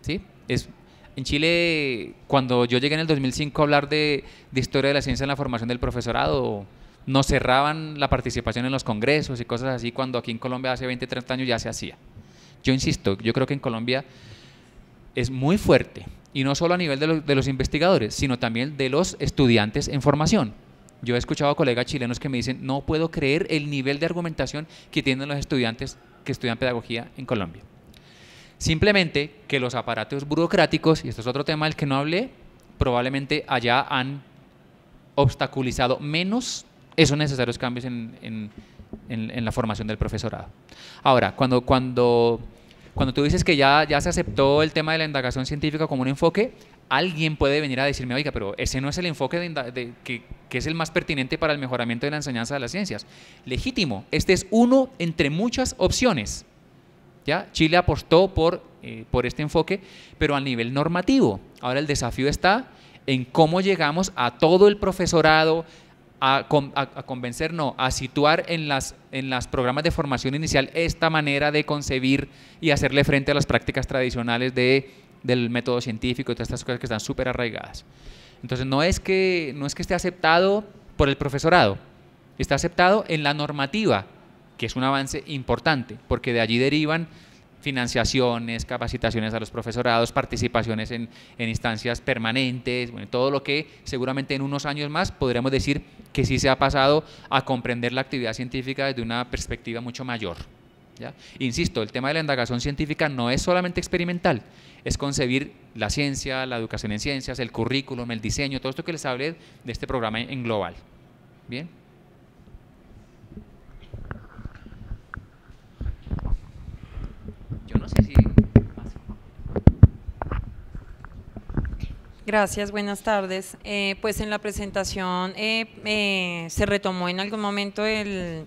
¿Sí? En Chile, cuando yo llegué en el 2005 a hablar de historia de la ciencia en la formación del profesorado, nos cerraban la participación en los congresos y cosas así, cuando aquí en Colombia hace 20, 30 años ya se hacía. Yo insisto, yo creo que en Colombia es muy fuerte, y no solo a nivel de los investigadores, sino también de los estudiantes en formación. Yo he escuchado a colegas chilenos que me dicen, no puedo creer el nivel de argumentación que tienen los estudiantes que estudian pedagogía en Colombia. Simplemente que los aparatos burocráticos, y esto es otro tema del que no hablé, probablemente allá han obstaculizado menos esos necesarios cambios en, en, en la formación del profesorado. Ahora, cuando tú dices que ya se aceptó el tema de la indagación científica como un enfoque, alguien puede venir a decirme, oiga, pero ese no es el enfoque que es el más pertinente para el mejoramiento de la enseñanza de las ciencias. Legítimo, este es uno entre muchas opciones. ¿Ya? Chile apostó por este enfoque, pero a nivel normativo. Ahora el desafío está en cómo llegamos a todo el profesorado, a convencer, no, a situar en las programas de formación inicial esta manera de concebir y hacerle frente a las prácticas tradicionales del método científico y todas estas cosas que están súper arraigadas. Entonces no es que esté aceptado por el profesorado, está aceptado en la normativa, que es un avance importante, porque de allí derivan financiaciones, capacitaciones a los profesorados, participaciones en instancias permanentes, bueno, todo lo que seguramente en unos años más podremos decir que sí se ha pasado a comprender la actividad científica desde una perspectiva mucho mayor. ¿Ya? Insisto, el tema de la indagación científica no es solamente experimental, es concebir la ciencia, la educación en ciencias, el currículum, el diseño, todo esto que les hablé de este programa en global. ¿Bien? Yo no sé si… Gracias, buenas tardes. Pues en la presentación se retomó en algún momento el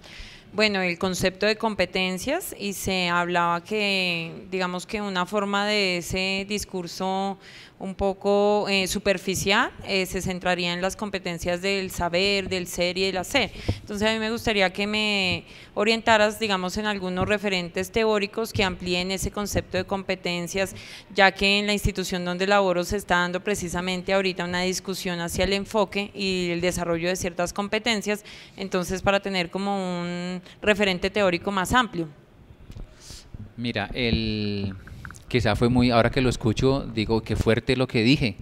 concepto de competencias y se hablaba que, digamos que una forma de ese discurso un poco superficial se centraría en las competencias del saber, del ser y del hacer. Entonces a mí me gustaría que me orientaras, digamos, en algunos referentes teóricos que amplíen ese concepto de competencias, ya que en la institución donde laboro se está dando precisamente ahorita una discusión hacia el enfoque y el desarrollo de ciertas competencias, entonces para tener como un referente teórico más amplio. Mira, quizá fue muy, ahora que lo escucho, digo, qué fuerte lo que dije.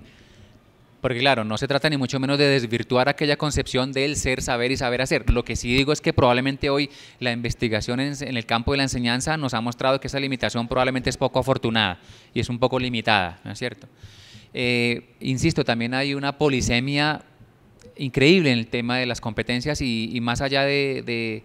Porque claro, no se trata ni mucho menos de desvirtuar aquella concepción del ser, saber y saber hacer. Lo que sí digo es que probablemente hoy la investigación en el campo de la enseñanza nos ha mostrado que esa limitación probablemente es poco afortunada y es un poco limitada, ¿no es cierto? Insisto, también hay una polisemia increíble en el tema de las competencias y más allá de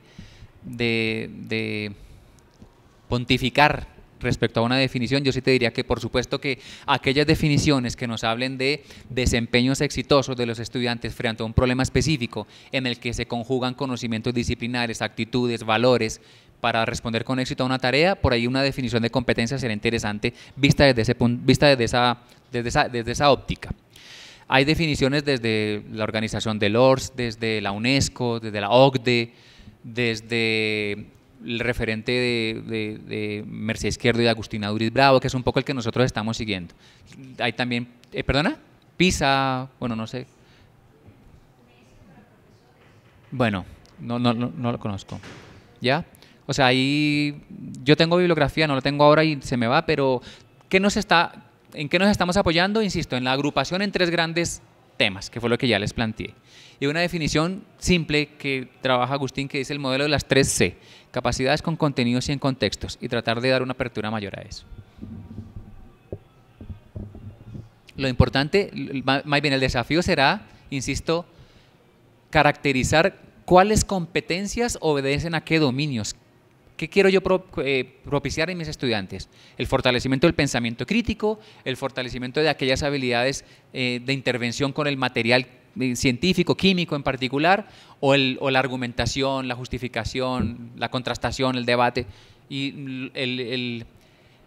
pontificar respecto a una definición, yo sí te diría que por supuesto que aquellas definiciones que nos hablen de desempeños exitosos de los estudiantes frente a un problema específico en el que se conjugan conocimientos disciplinares, actitudes, valores para responder con éxito a una tarea, por ahí una definición de competencia será interesante vista desde ese punto, vista desde esa óptica. Hay definiciones desde la organización del ORS, desde la UNESCO, desde la OCDE, desde el referente de Merced Izquierdo y de Agustina Uriz Bravo, que es un poco el que nosotros estamos siguiendo. Hay también, ¿perdona? PISA, bueno, no sé. Bueno, no lo conozco. ¿Ya? O sea, ahí yo tengo bibliografía, no la tengo ahora y se me va, pero ¿en qué nos estamos apoyando? Insisto, en la agrupación en tres grandes temas, que fue lo que ya les planteé. Y una definición simple que trabaja Agustín, que es el modelo de las 3C, capacidades con contenidos y en contextos, y tratar de dar una apertura mayor a eso. Lo importante, más bien el desafío será, insisto, caracterizar cuáles competencias obedecen a qué dominios. ¿Qué quiero yo propiciar en mis estudiantes? El fortalecimiento del pensamiento crítico, el fortalecimiento de aquellas habilidades de intervención con el material científico, químico en particular, o la argumentación, la justificación, la contrastación, el debate. Y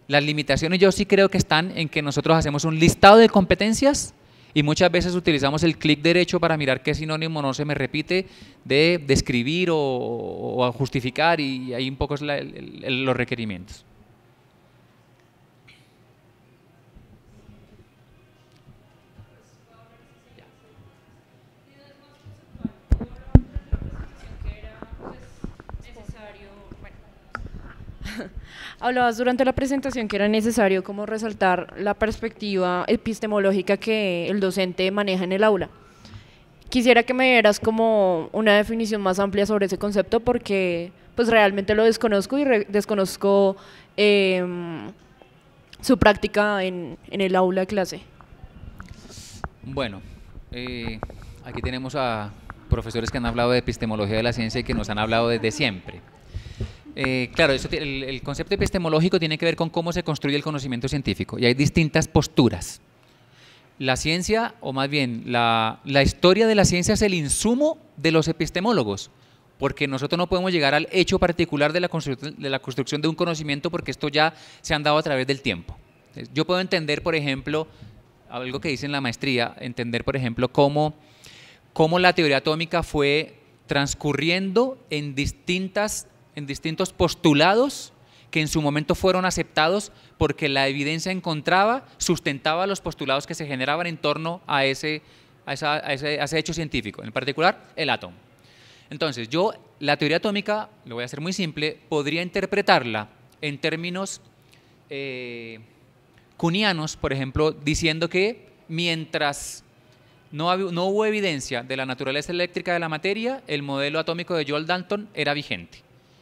las limitaciones yo sí creo que están en que nosotros hacemos un listado de competencias y muchas veces utilizamos el clic derecho para mirar qué sinónimo no se me repite de describir o justificar, y ahí un poco es los requerimientos. Hablabas durante la presentación que era necesario como resaltar la perspectiva epistemológica que el docente maneja en el aula. Quisiera que me dieras como una definición más amplia sobre ese concepto, porque pues realmente lo desconozco y desconozco su práctica en el aula de clase. Bueno, aquí tenemos a profesores que han hablado de epistemología de la ciencia y que nos han hablado desde siempre. Claro, eso, el concepto epistemológico tiene que ver con cómo se construye el conocimiento científico y hay distintas posturas. La ciencia, o más bien, la historia de la ciencia es el insumo de los epistemólogos, porque nosotros no podemos llegar al hecho particular de la construcción de un conocimiento porque esto ya se han dado a través del tiempo. Yo puedo entender, por ejemplo, algo que dice en la maestría, entender, por ejemplo, cómo la teoría atómica fue transcurriendo en distintos postulados que en su momento fueron aceptados porque la evidencia sustentaba los postulados que se generaban en torno a ese hecho científico, en particular el átomo. Entonces, yo la teoría atómica, lo voy a hacer muy simple, podría interpretarla en términos cunianos, por ejemplo, diciendo que mientras no hubo evidencia de la naturaleza eléctrica de la materia, el modelo atómico de Joel Dalton era vigente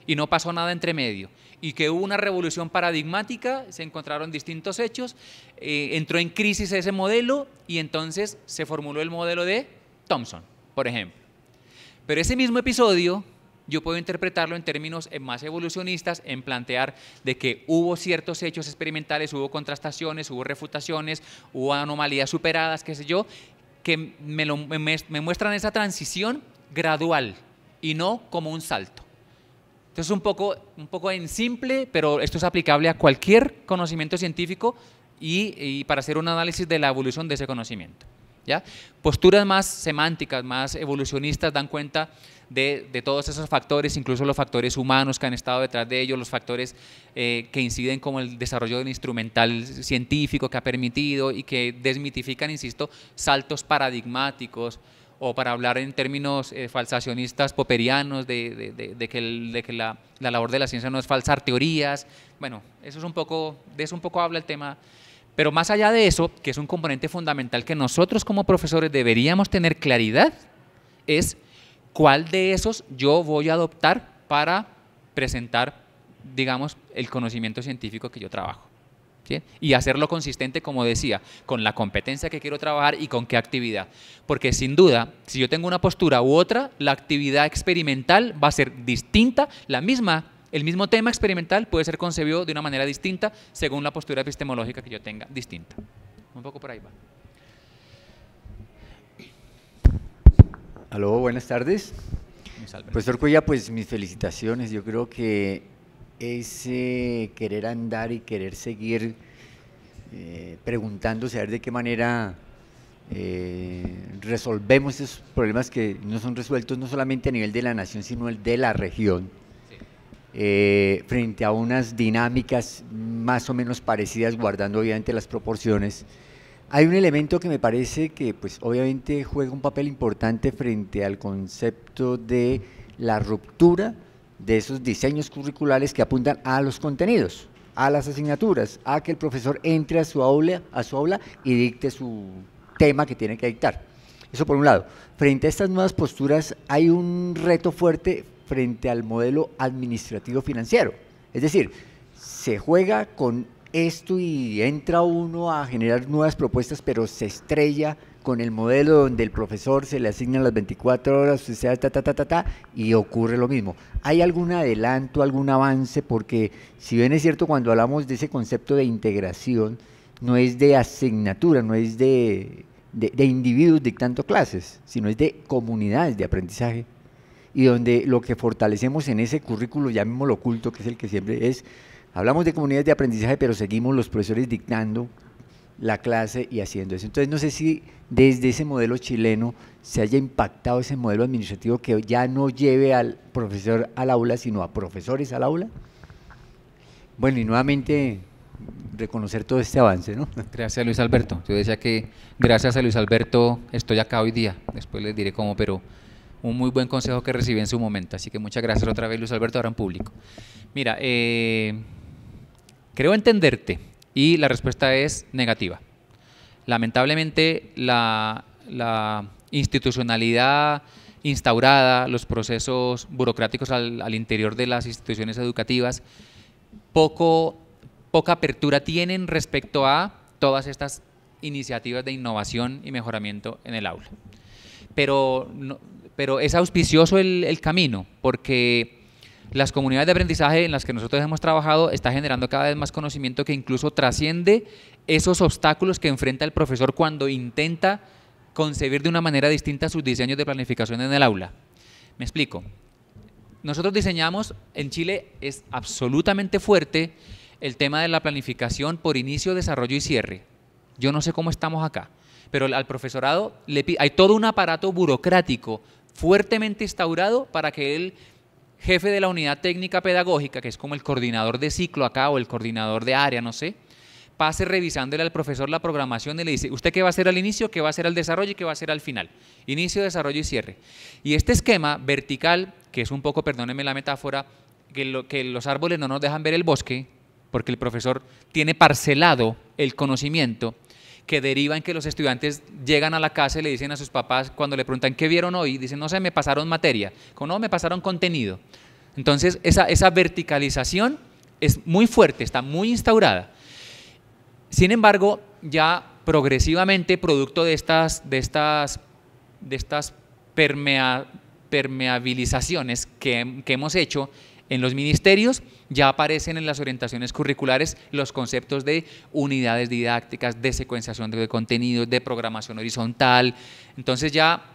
y no pasó nada entre medio, y que hubo una revolución paradigmática, se encontraron distintos hechos, entró en crisis ese modelo y entonces se formuló el modelo de Thomson, por ejemplo. Pero ese mismo episodio yo puedo interpretarlo en términos más evolucionistas, en plantear de que hubo ciertos hechos experimentales, hubo contrastaciones, hubo refutaciones, hubo anomalías superadas, qué sé yo, que me muestran esa transición gradual y no como un salto. Entonces, un poco en simple, pero esto es aplicable a cualquier conocimiento científico y para hacer un análisis de la evolución de ese conocimiento, ¿ya? Posturas más semánticas, más evolucionistas dan cuenta de todos esos factores, incluso los factores humanos que han estado detrás de ellos, los factores que inciden como el desarrollo del instrumental científico que ha permitido y que desmitifican, insisto, saltos paradigmáticos, o para hablar en términos falsacionistas popperianos de que la labor de la ciencia no es falsar teorías. Bueno, eso es de eso un poco habla el tema. Pero más allá de eso, que es un componente fundamental que nosotros como profesores deberíamos tener claridad, es cuál de esos yo voy a adoptar para presentar, digamos, el conocimiento científico que yo trabajo. ¿Sí? Y hacerlo consistente, como decía, con la competencia que quiero trabajar y con qué actividad. Porque sin duda, si yo tengo una postura u otra, la actividad experimental va a ser distinta, el mismo tema experimental puede ser concebido de una manera distinta según la postura epistemológica que yo tenga, distinta. Un poco por ahí va. Aló, buenas tardes. Profesor Cuellar, pues mis felicitaciones, yo creo que ese querer andar y querer seguir preguntándose a ver de qué manera resolvemos esos problemas que no son resueltos no solamente a nivel de la nación, sino el de la región, sí. Frente a unas dinámicas más o menos parecidas, guardando obviamente las proporciones. Hay un elemento que me parece que pues obviamente juega un papel importante frente al concepto de la ruptura de esos diseños curriculares que apuntan a los contenidos, a las asignaturas, a que el profesor entre a su aula y dicte su tema que tiene que dictar. Eso por un lado. Frente a estas nuevas posturas hay un reto fuerte frente al modelo administrativo financiero. Es decir, se juega con esto y entra uno a generar nuevas propuestas, pero se estrella con el modelo donde el profesor se le asignan las 24 horas, y ocurre lo mismo. ¿Hay algún adelanto, algún avance? Porque si bien es cierto, cuando hablamos de ese concepto de integración, no es de asignatura, no es de individuos dictando clases, sino es de comunidades de aprendizaje, y donde lo que fortalecemos en ese currículo, llamémoslo oculto, que es el que siempre es, hablamos de comunidades de aprendizaje, pero seguimos los profesores dictando la clase y haciendo eso. Entonces no sé si desde ese modelo chileno se haya impactado ese modelo administrativo que ya no lleve al profesor al aula, sino a profesores al aula. Bueno, y nuevamente reconocer todo este avance, ¿no? Gracias a Luis Alberto. Yo decía que gracias a Luis Alberto estoy acá hoy día, después les diré cómo, pero un muy buen consejo que recibí en su momento, así que muchas gracias otra vez Luis Alberto, ahora en público. Mira, creo entenderte. Y la respuesta es negativa. Lamentablemente, la institucionalidad instaurada, los procesos burocráticos al interior de las instituciones educativas, poca apertura tienen respecto a todas estas iniciativas de innovación y mejoramiento en el aula. Pero no, pero es auspicioso el camino, porque las comunidades de aprendizaje en las que nosotros hemos trabajado está generando cada vez más conocimiento que incluso trasciende esos obstáculos que enfrenta el profesor cuando intenta concebir de una manera distinta sus diseños de planificación en el aula. Me explico. Nosotros diseñamos, en Chile es absolutamente fuerte el tema de la planificación por inicio, desarrollo y cierre. Yo no sé cómo estamos acá, pero al profesorado hay todo un aparato burocrático fuertemente instaurado para que el jefe de la unidad técnica pedagógica, que es como el coordinador de ciclo acá o el coordinador de área, no sé, pase revisándole al profesor la programación y le dice, ¿usted qué va a hacer al inicio, qué va a hacer al desarrollo y qué va a hacer al final? Inicio, desarrollo y cierre. Y este esquema vertical, que es un poco, perdónenme la metáfora, que los árboles no nos dejan ver el bosque, porque el profesor tiene parcelado el conocimiento, que deriva en que los estudiantes llegan a la casa y le dicen a sus papás, cuando le preguntan qué vieron hoy, dicen, no sé, me pasaron materia, no, me pasaron contenido. Entonces, esa verticalización es muy fuerte, está muy instaurada. Sin embargo, ya progresivamente, producto de estas permeabilizaciones que hemos hecho en los ministerios, ya aparecen en las orientaciones curriculares los conceptos de unidades didácticas, de secuenciación de contenidos, de programación horizontal. Entonces ya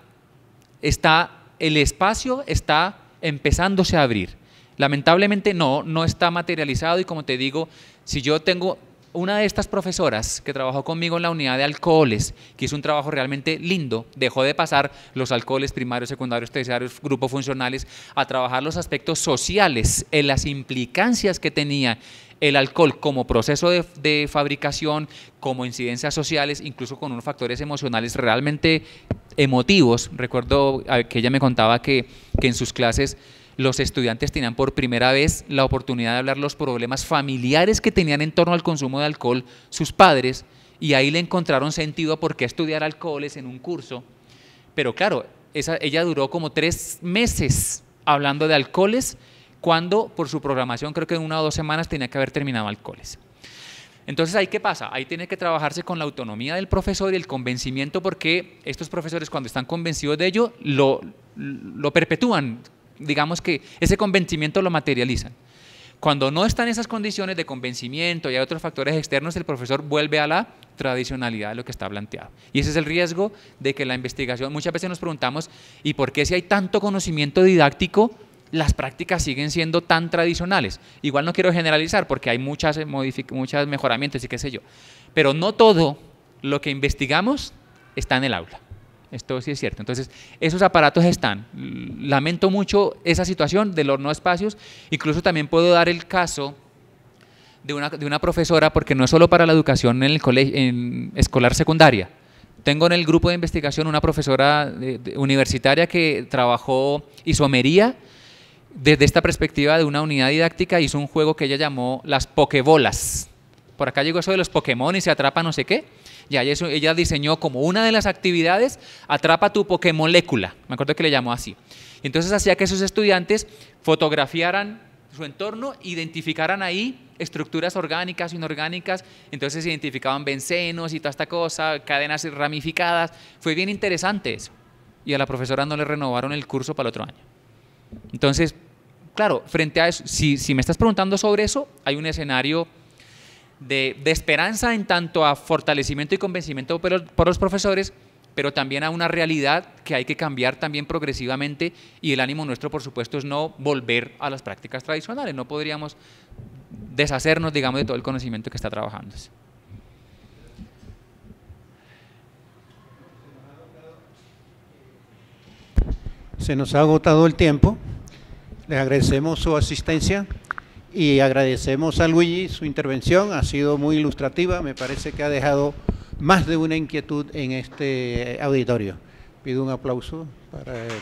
el espacio está empezándose a abrir. Lamentablemente no está materializado y, como te digo, si yo tengo una de estas profesoras que trabajó conmigo en la unidad de alcoholes, que hizo un trabajo realmente lindo, dejó de pasar los alcoholes primarios, secundarios, terciarios, grupos funcionales, a trabajar los aspectos sociales, en las implicancias que tenía el alcohol como proceso de fabricación, como incidencias sociales, incluso con unos factores emocionales realmente emotivos. Recuerdo que ella me contaba que en sus clases los estudiantes tenían por primera vez la oportunidad de hablar los problemas familiares que tenían en torno al consumo de alcohol sus padres, y ahí le encontraron sentido a por qué estudiar alcoholes en un curso. Pero claro, ella duró como 3 meses hablando de alcoholes, cuando por su programación creo que en 1 o 2 semanas tenía que haber terminado alcoholes. Entonces, ¿ahí qué pasa? Ahí tiene que trabajarse con la autonomía del profesor y el convencimiento, porque estos profesores, cuando están convencidos de ello, lo perpetúan. Digamos que ese convencimiento lo materializan. Cuando no están esas condiciones de convencimiento y hay otros factores externos, el profesor vuelve a la tradicionalidad de lo que está planteado. Y ese es el riesgo de que la investigación, muchas veces nos preguntamos, ¿y por qué si hay tanto conocimiento didáctico, las prácticas siguen siendo tan tradicionales? Igual no quiero generalizar, porque hay muchos mejoramientos y qué sé yo. Pero no todo lo que investigamos está en el aula. Esto sí es cierto. Entonces, esos aparatos están. Lamento mucho esa situación de los no espacios. Incluso también puedo dar el caso de una profesora, porque no es solo para la educación en el colegio, en escolar secundaria. Tengo en el grupo de investigación una profesora universitaria que trabajó isomería desde esta perspectiva de una unidad didáctica. Hizo un juego que ella llamó las pokebolas. Por acá llegó eso de los Pokémon y se atrapa no sé qué. Ya, ella diseñó como una de las actividades, atrapa tu Pokémolécula, me acuerdo que le llamó así. Entonces hacía que sus estudiantes fotografiaran su entorno, identificaran ahí estructuras orgánicas, inorgánicas, entonces identificaban bencenos y toda esta cosa, cadenas ramificadas. Fue bien interesante eso, y a la profesora no le renovaron el curso para el otro año. Entonces, claro, frente a eso, si me estás preguntando sobre eso, hay un escenario de esperanza en tanto a fortalecimiento y convencimiento por los profesores, pero también a una realidad que hay que cambiar también progresivamente, y el ánimo nuestro, por supuesto, es no volver a las prácticas tradicionales. No podríamos deshacernos, digamos, de todo el conocimiento que está trabajándose. Se nos ha agotado el tiempo. Les agradecemos su asistencia. Y agradecemos a Luigi su intervención, ha sido muy ilustrativa, me parece que ha dejado más de una inquietud en este auditorio. Pido un aplauso para él.